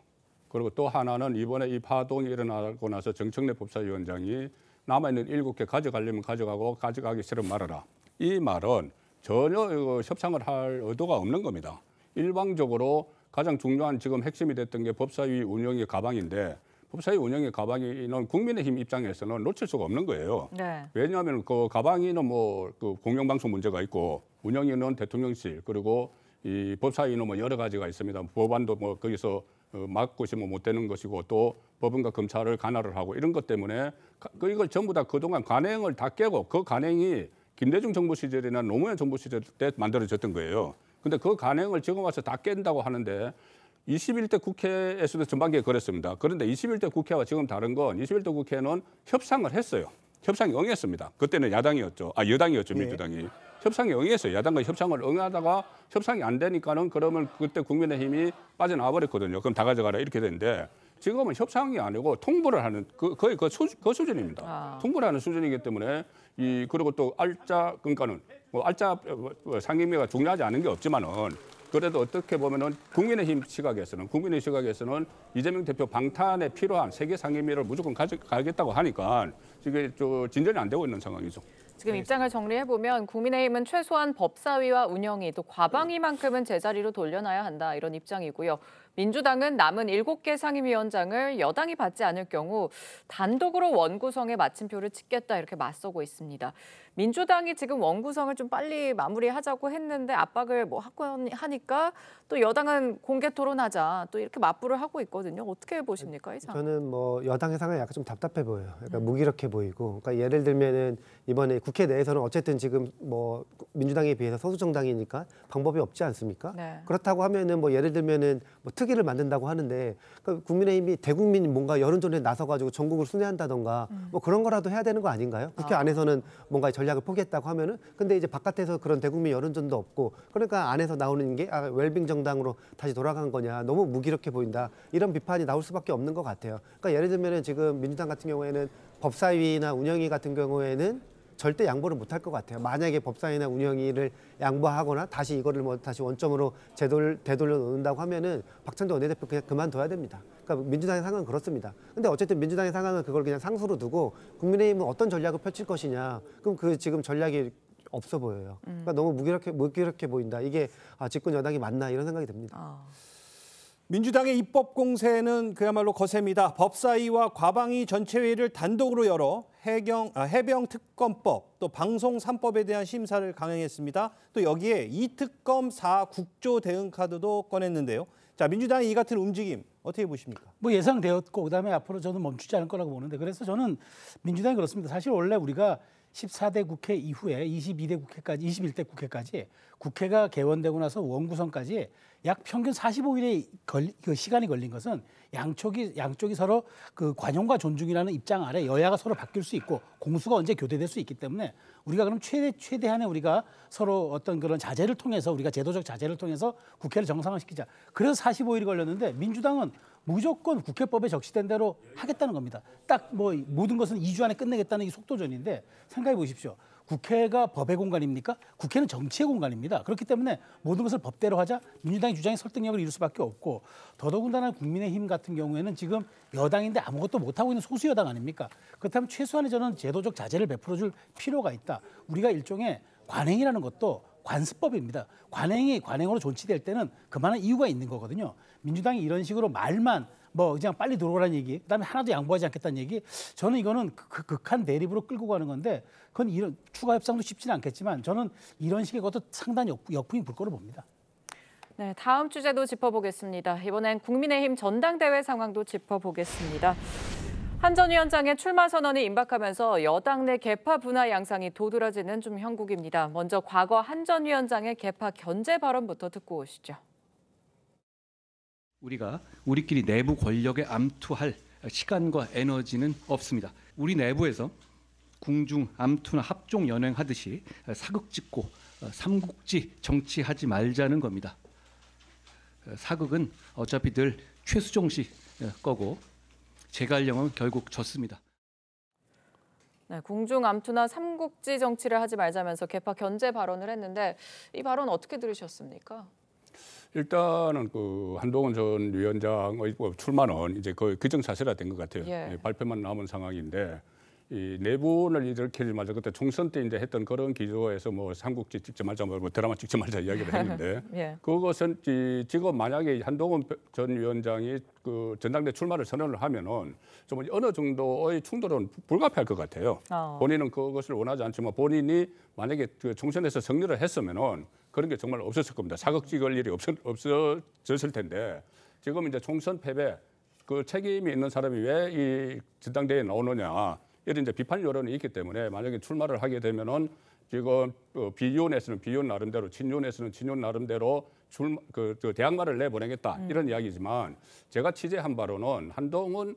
그리고 또 하나는 이번에 이 파동이 일어나고 나서 정청래 법사위원장이 남아있는 일곱 개 가져가려면 가져가고 가져가기 싫으면 말아라. 이 말은 전혀 협상을 할 의도가 없는 겁니다. 일방적으로 가장 중요한 지금 핵심이 됐던 게 법사위 운영의 가방인데 법사위 운영의 가방이는 국민의힘 입장에서는 놓칠 수가 없는 거예요. 네. 왜냐하면 그 가방이는 뭐 그 공영방송 문제가 있고 운영위는 대통령실 그리고 이 법사위는 뭐 여러 가지가 있습니다. 법안도 뭐 거기서 막고 싶으면 못 되는 것이고 또 법원과 검찰을 간화를 하고 이런 것 때문에 이걸 전부 다 그동안 관행을 다 깨고 그 관행이 김대중 정부 시절이나 노무현 정부 시절 때 만들어졌던 거예요. 근데 그 관행을 지금 와서 다 깬다고 하는데 이십일 대 국회에서도 전반기에 그랬습니다. 그런데 이십일 대 국회와 지금 다른 건 이십일 대 국회는 협상을 했어요. 협상이 응했습니다. 그때는 야당이었죠. 아, 여당이었죠. 민주당이. 네. 협상이 응했어요. 야당과 협상을 응하다가 협상이 안 되니까는 그러면 그때 국민의힘이 빠져나와 버렸거든요. 그럼 다 가져가라 이렇게 되는데 지금은 협상이 아니고 통보를 하는 그, 거의 그, 수, 그 수준입니다. 아. 통보를 하는 수준이기 때문에 이 그리고 또 알짜 그러니까는 뭐 알짜 상임위가 중요하지 않은 게 없지만은 그래도 어떻게 보면은 국민의힘 시각에서는 국민의 시각에서는 이재명 대표 방탄에 필요한 세계 상임위를 무조건 가져가겠다고 하니까 이게 진전이 안 되고 있는 상황이죠. 지금 입장을 정리해보면 국민의힘은 최소한 법사위와 운영위 또 과방위만큼은 제자리로 돌려놔야 한다 이런 입장이고요. 민주당은 남은 일곱 개 상임위원장을 여당이 받지 않을 경우 단독으로 원구성에 마침표를 찍겠다 이렇게 맞서고 있습니다. 민주당이 지금 원구성을 좀 빨리 마무리하자고 했는데 압박을 뭐 하니까 또 여당은 공개 토론하자 또 이렇게 맞불을 하고 있거든요. 어떻게 보십니까? 이상? 저는 뭐 여당의 상황이 약간 좀 답답해 보여요. 약간 음. 무기력해 보이고 그러니까 예를 들면은 이번에 국회 내에서는 어쨌든 지금 뭐 민주당에 비해서 소수 정당이니까 방법이 없지 않습니까? 네. 그렇다고 하면은 뭐 예를 들면은 뭐 특위를 만든다고 하는데 그러니까 국민의힘이 대국민이 뭔가 여론조사에 나서가지고 전국을 순회한다던가 음. 뭐 그런 거라도 해야 되는 거 아닌가요? 국회 아. 안에서는 뭔가 전략을 포기했다고 하면은 근데 이제 바깥에서 그런 대국민 여론전도 없고 그러니까 안에서 나오는 게 아, 웰빙 정당으로 다시 돌아간 거냐 너무 무기력해 보인다 이런 비판이 나올 수밖에 없는 것 같아요. 그러니까 예를 들면은 지금 민주당 같은 경우에는 법사위나 운영위 같은 경우에는 절대 양보를 못할 것 같아요. 만약에 법사위나 운영위를 양보하거나 다시 이거를 뭐 다시 원점으로 되돌, 되돌려 놓는다고 하면은 박찬대 원내대표 그냥 그만둬야 됩니다. 그러니까 민주당의 상황은 그렇습니다. 근데 어쨌든 민주당의 상황은 그걸 그냥 상수로 두고 국민의힘은 어떤 전략을 펼칠 것이냐. 그럼 그 지금 전략이 없어 보여요. 그러니까 너무 무기력해, 무기력해 보인다. 이게 아, 집권 여당이 맞나 이런 생각이 듭니다. 아. 민주당의 입법 공세는 그야말로 거셉니다. 법사위와 과방위 전체회의를 단독으로 열어 해경, 아, 해병특검법 또 방송삼법에 대한 심사를 강행했습니다. 또 여기에 이특검 사 국조 대응카드도 꺼냈는데요. 자, 민주당의 이 같은 움직임 어떻게 보십니까? 뭐 예상되었고 그다음에 앞으로 저는 멈추지 않을 거라고 보는데 그래서 저는 민주당이 그렇습니다. 사실 원래 우리가 십사 대 국회 이후에 이십이 대 국회까지, 이십일 대 국회까지 국회가 개원되고 나서 원구성까지 약 평균 사십오 일의 걸, 그 시간이 걸린 것은 양쪽이 양쪽이 서로 그 관용과 존중이라는 입장 아래 여야가 서로 바뀔 수 있고 공수가 언제 교대될 수 있기 때문에 우리가 그럼 최대 최대한의 우리가 서로 어떤 그런 자제를 통해서 우리가 제도적 자제를 통해서 국회를 정상화시키자. 그래서 사십오 일이 걸렸는데 민주당은 무조건 국회법에 적시된 대로 하겠다는 겁니다. 딱 뭐 모든 것은 이 주 안에 끝내겠다는 이 속도전인데 생각해 보십시오. 국회가 법의 공간입니까? 국회는 정치의 공간입니다. 그렇기 때문에 모든 것을 법대로 하자 민주당의 주장이 설득력을 이룰 수밖에 없고 더더군다나 국민의힘 같은 경우에는 지금 여당인데 아무것도 못하고 있는 소수 여당 아닙니까? 그렇다면 최소한의 저는 제도적 자제를 베풀어줄 필요가 있다. 우리가 일종의 관행이라는 것도 관습법입니다. 관행이 관행으로 존치될 때는 그만한 이유가 있는 거거든요. 민주당이 이런 식으로 말만 뭐 그냥 빨리 들어오라는 얘기, 그다음에 하나도 양보하지 않겠다는 얘기, 저는 이거는 극, 극한 대립으로 끌고 가는 건데 그건 이런 추가 협상도 쉽지는 않겠지만 저는 이런 식의 것도 상당히 역풍이 불 거로 봅니다. 네, 다음 주제도 짚어보겠습니다. 이번엔 국민의힘 전당대회 상황도 짚어보겠습니다. 한 전 위원장의 출마 선언이 임박하면서 여당 내 개파 분화 양상이 도드라지는 좀 형국입니다. 먼저 과거 한 전 위원장의 개파 견제 발언부터 듣고 오시죠. 우리가 우리끼리 내부 권력에 암투할 시간과 에너지는 없습니다. 우리 내부에서 궁중 암투나 합종 연횡하듯이 사극 찍고 삼국지 정치하지 말자는 겁니다. 사극은 어차피 늘 최수종 씨 거고 제갈령은 결국 졌습니다. 네, 궁중 암투나 삼국지 정치를 하지 말자면서 개파 견제 발언을 했는데 이 발언 어떻게 들으셨습니까? 일단은 그 한동훈 전 위원장의 출마는 이제 거의 기정사실화된 것 같아요. 예. 발표만 남은 상황인데 이 내분을 일으키자마자 그때 총선 때 이제 했던 그런 기조에서 뭐 삼국지 찍지 말자, 뭐 드라마 찍지 말자 이야기를 했는데 예. 그것은 이, 지금 만약에 한동훈 전 위원장이 그 전당대 출마를 선언을 하면은 좀 어느 정도의 충돌은 불가피할 것 같아요. 어. 본인은 그것을 원하지 않지만 본인이 만약에 그 총선에서 승리를 했으면은 그런 게 정말 없었을 겁니다. 사극지걸 일이 없었, 없어졌을 텐데 지금 이제 총선 패배 그 책임이 있는 사람이 왜 이 전당대에 나오느냐. 이런 이제 비판 여론이 있기 때문에 만약에 출마를 하게 되면은 지금 비윤에서는 비윤 나름대로, 친윤에서는 친윤 나름대로 출 그 대항마를 내보내겠다 음. 이런 이야기지만 제가 취재한 바로는 한동훈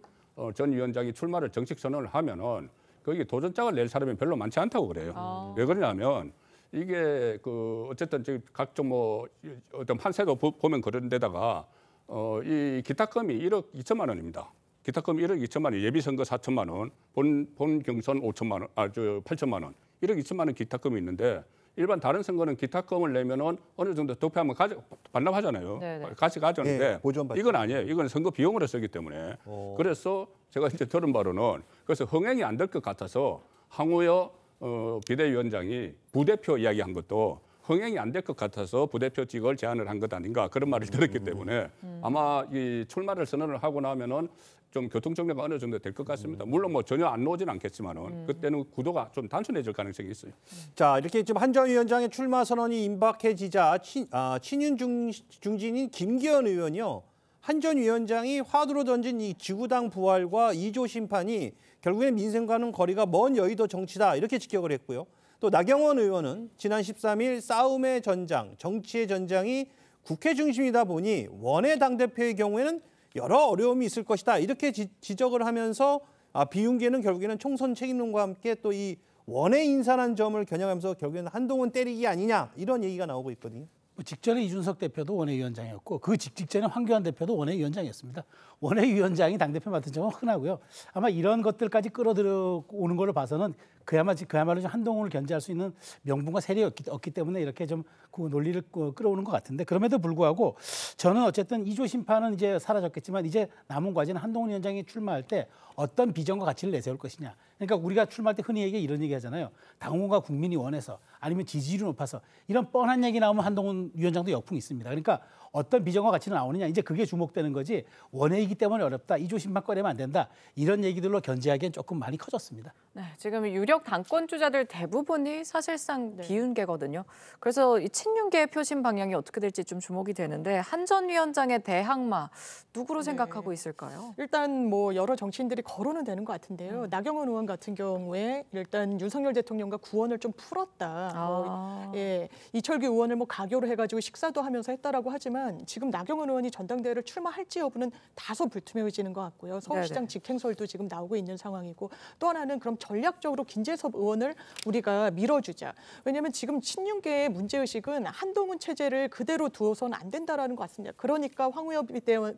전 위원장이 출마를 정식 선언을 하면은 거기 도전장을 낼 사람이 별로 많지 않다고 그래요. 아. 왜 그러냐면 이게 그 어쨌든 지금 각종 뭐 어떤 판세도 보면 그런 데다가 어 이 기탁금이 일억 이천만 원입니다. 기탁금 일억 이천만 원, 예비선거 사천만 원, 본, 본 경선 오천만 원, 아, 저 팔천만 원, 일억 이천만 원 기탁금이 있는데 일반 다른 선거는 기탁금을 내면은 어느 정도 득표하면 가져, 반납하잖아요. 네네. 같이 가져오는데 네, 이건 아니에요. 이건 선거 비용으로 쓰기 때문에. 오. 그래서 제가 이제 들은 바로는 그래서 흥행이 안 될 것 같아서 황우여 어, 비대위원장이 부대표 이야기한 것도 흥행이 안 될 것 같아서 부대표직을 제안을 한 것 아닌가 그런 말을 들었기 음. 때문에 음. 아마 이 출마를 선언을 하고 나면은 좀 교통정리가 어느 정도 될 것 같습니다. 물론 뭐 전혀 안 나오진 않겠지만은 음. 그때는 구도가 좀 단순해질 가능성이 있어요. 자 이렇게 지금 한 전 위원장의 출마 선언이 임박해지자 친, 아, 친윤 중, 중진인 김기현 의원이요 한 전 위원장이 화두로 던진 이 지구당 부활과 이조 심판이 결국엔 민생과는 거리가 먼 여의도 정치다 이렇게 직격을 했고요. 또 나경원 의원은 지난 십삼일 싸움의 전장, 정치의 전장이 국회 중심이다 보니 원외 당대표의 경우에는 여러 어려움이 있을 것이다. 이렇게 지, 지적을 하면서 아, 비윤계는 결국에는 총선 책임론과 함께 또 이 원외 인사라는 점을 겨냥하면서 결국에는 한동훈 때리기 아니냐 이런 얘기가 나오고 있거든요. 직전에 이준석 대표도 원외위원장이었고 그 직직전에 황교안 대표도 원외위원장이었습니다. 원외위원장이 당대표 맡은 점은 흔하고요. 아마 이런 것들까지 끌어들여오는 걸로 봐서는 그야말로, 그야말로 좀 한동훈을 견제할 수 있는 명분과 세력이 없기 때문에 이렇게 좀 그 논리를 끌어오는 것 같은데 그럼에도 불구하고 저는 어쨌든 이조 심판은 이제 사라졌겠지만 이제 남은 과제는 한동훈 위원장이 출마할 때 어떤 비전과 가치를 내세울 것이냐. 그러니까 우리가 출마할 때 흔히 얘기 이런 얘기 하잖아요. 당원과 국민이 원해서 아니면 지지율이 높아서 이런 뻔한 얘기 나오면 한동훈 위원장도 역풍이 있습니다. 그러니까 어떤 비전과 가치는 나오느냐 이제 그게 주목되는 거지 원외이기 때문에 어렵다. 이조 심판 꺼내면 안 된다. 이런 얘기들로 견제하기엔 조금 많이 커졌습니다. 네, 지금 유력 당권 주자들 대부분이 사실상 네. 비윤계거든요. 그래서 이 친윤계의 표심 방향이 어떻게 될지 좀 주목이 되는데 한 전 위원장의 대항마 누구로 네. 생각하고 있을까요? 일단 뭐 여러 정치인들이 거론은 되는 것 같은데요. 음. 나경원 의원 같은 경우에 일단 윤석열 대통령과 구원을 좀 풀었다. 아. 뭐, 예, 이철규 의원을 뭐 가교로 해가지고 식사도 하면서 했다라고 하지만. 지금 나경원 의원이 전당대회를 출마할지 여부는 다소 불투명해지는 것 같고요. 서울시장 네네. 직행설도 지금 나오고 있는 상황이고 또 하나는 그럼 전략적으로 김재섭 의원을 우리가 밀어주자. 왜냐하면 지금 친윤계의 문제의식은 한동훈 체제를 그대로 두어서는 안 된다라는 것 같습니다. 그러니까 황우협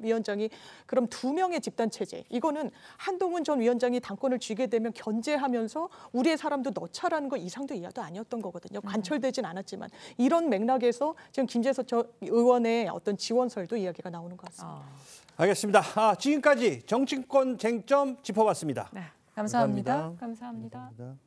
위원장이 그럼 두 명의 집단 체제. 이거는 한동훈 전 위원장이 당권을 쥐게 되면 견제하면서 우리의 사람도 넣자라는 거 이상도 이하도 아니었던 거거든요. 관철되진 않았지만 이런 맥락에서 지금 김재섭 전 의원의 어떤 지원설도 이야기가 나오는 것 같습니다. 아. 알겠습니다. 아, 지금까지 정치권 쟁점 짚어봤습니다. 네, 감사합니다. 감사합니다. 감사합니다. 감사합니다.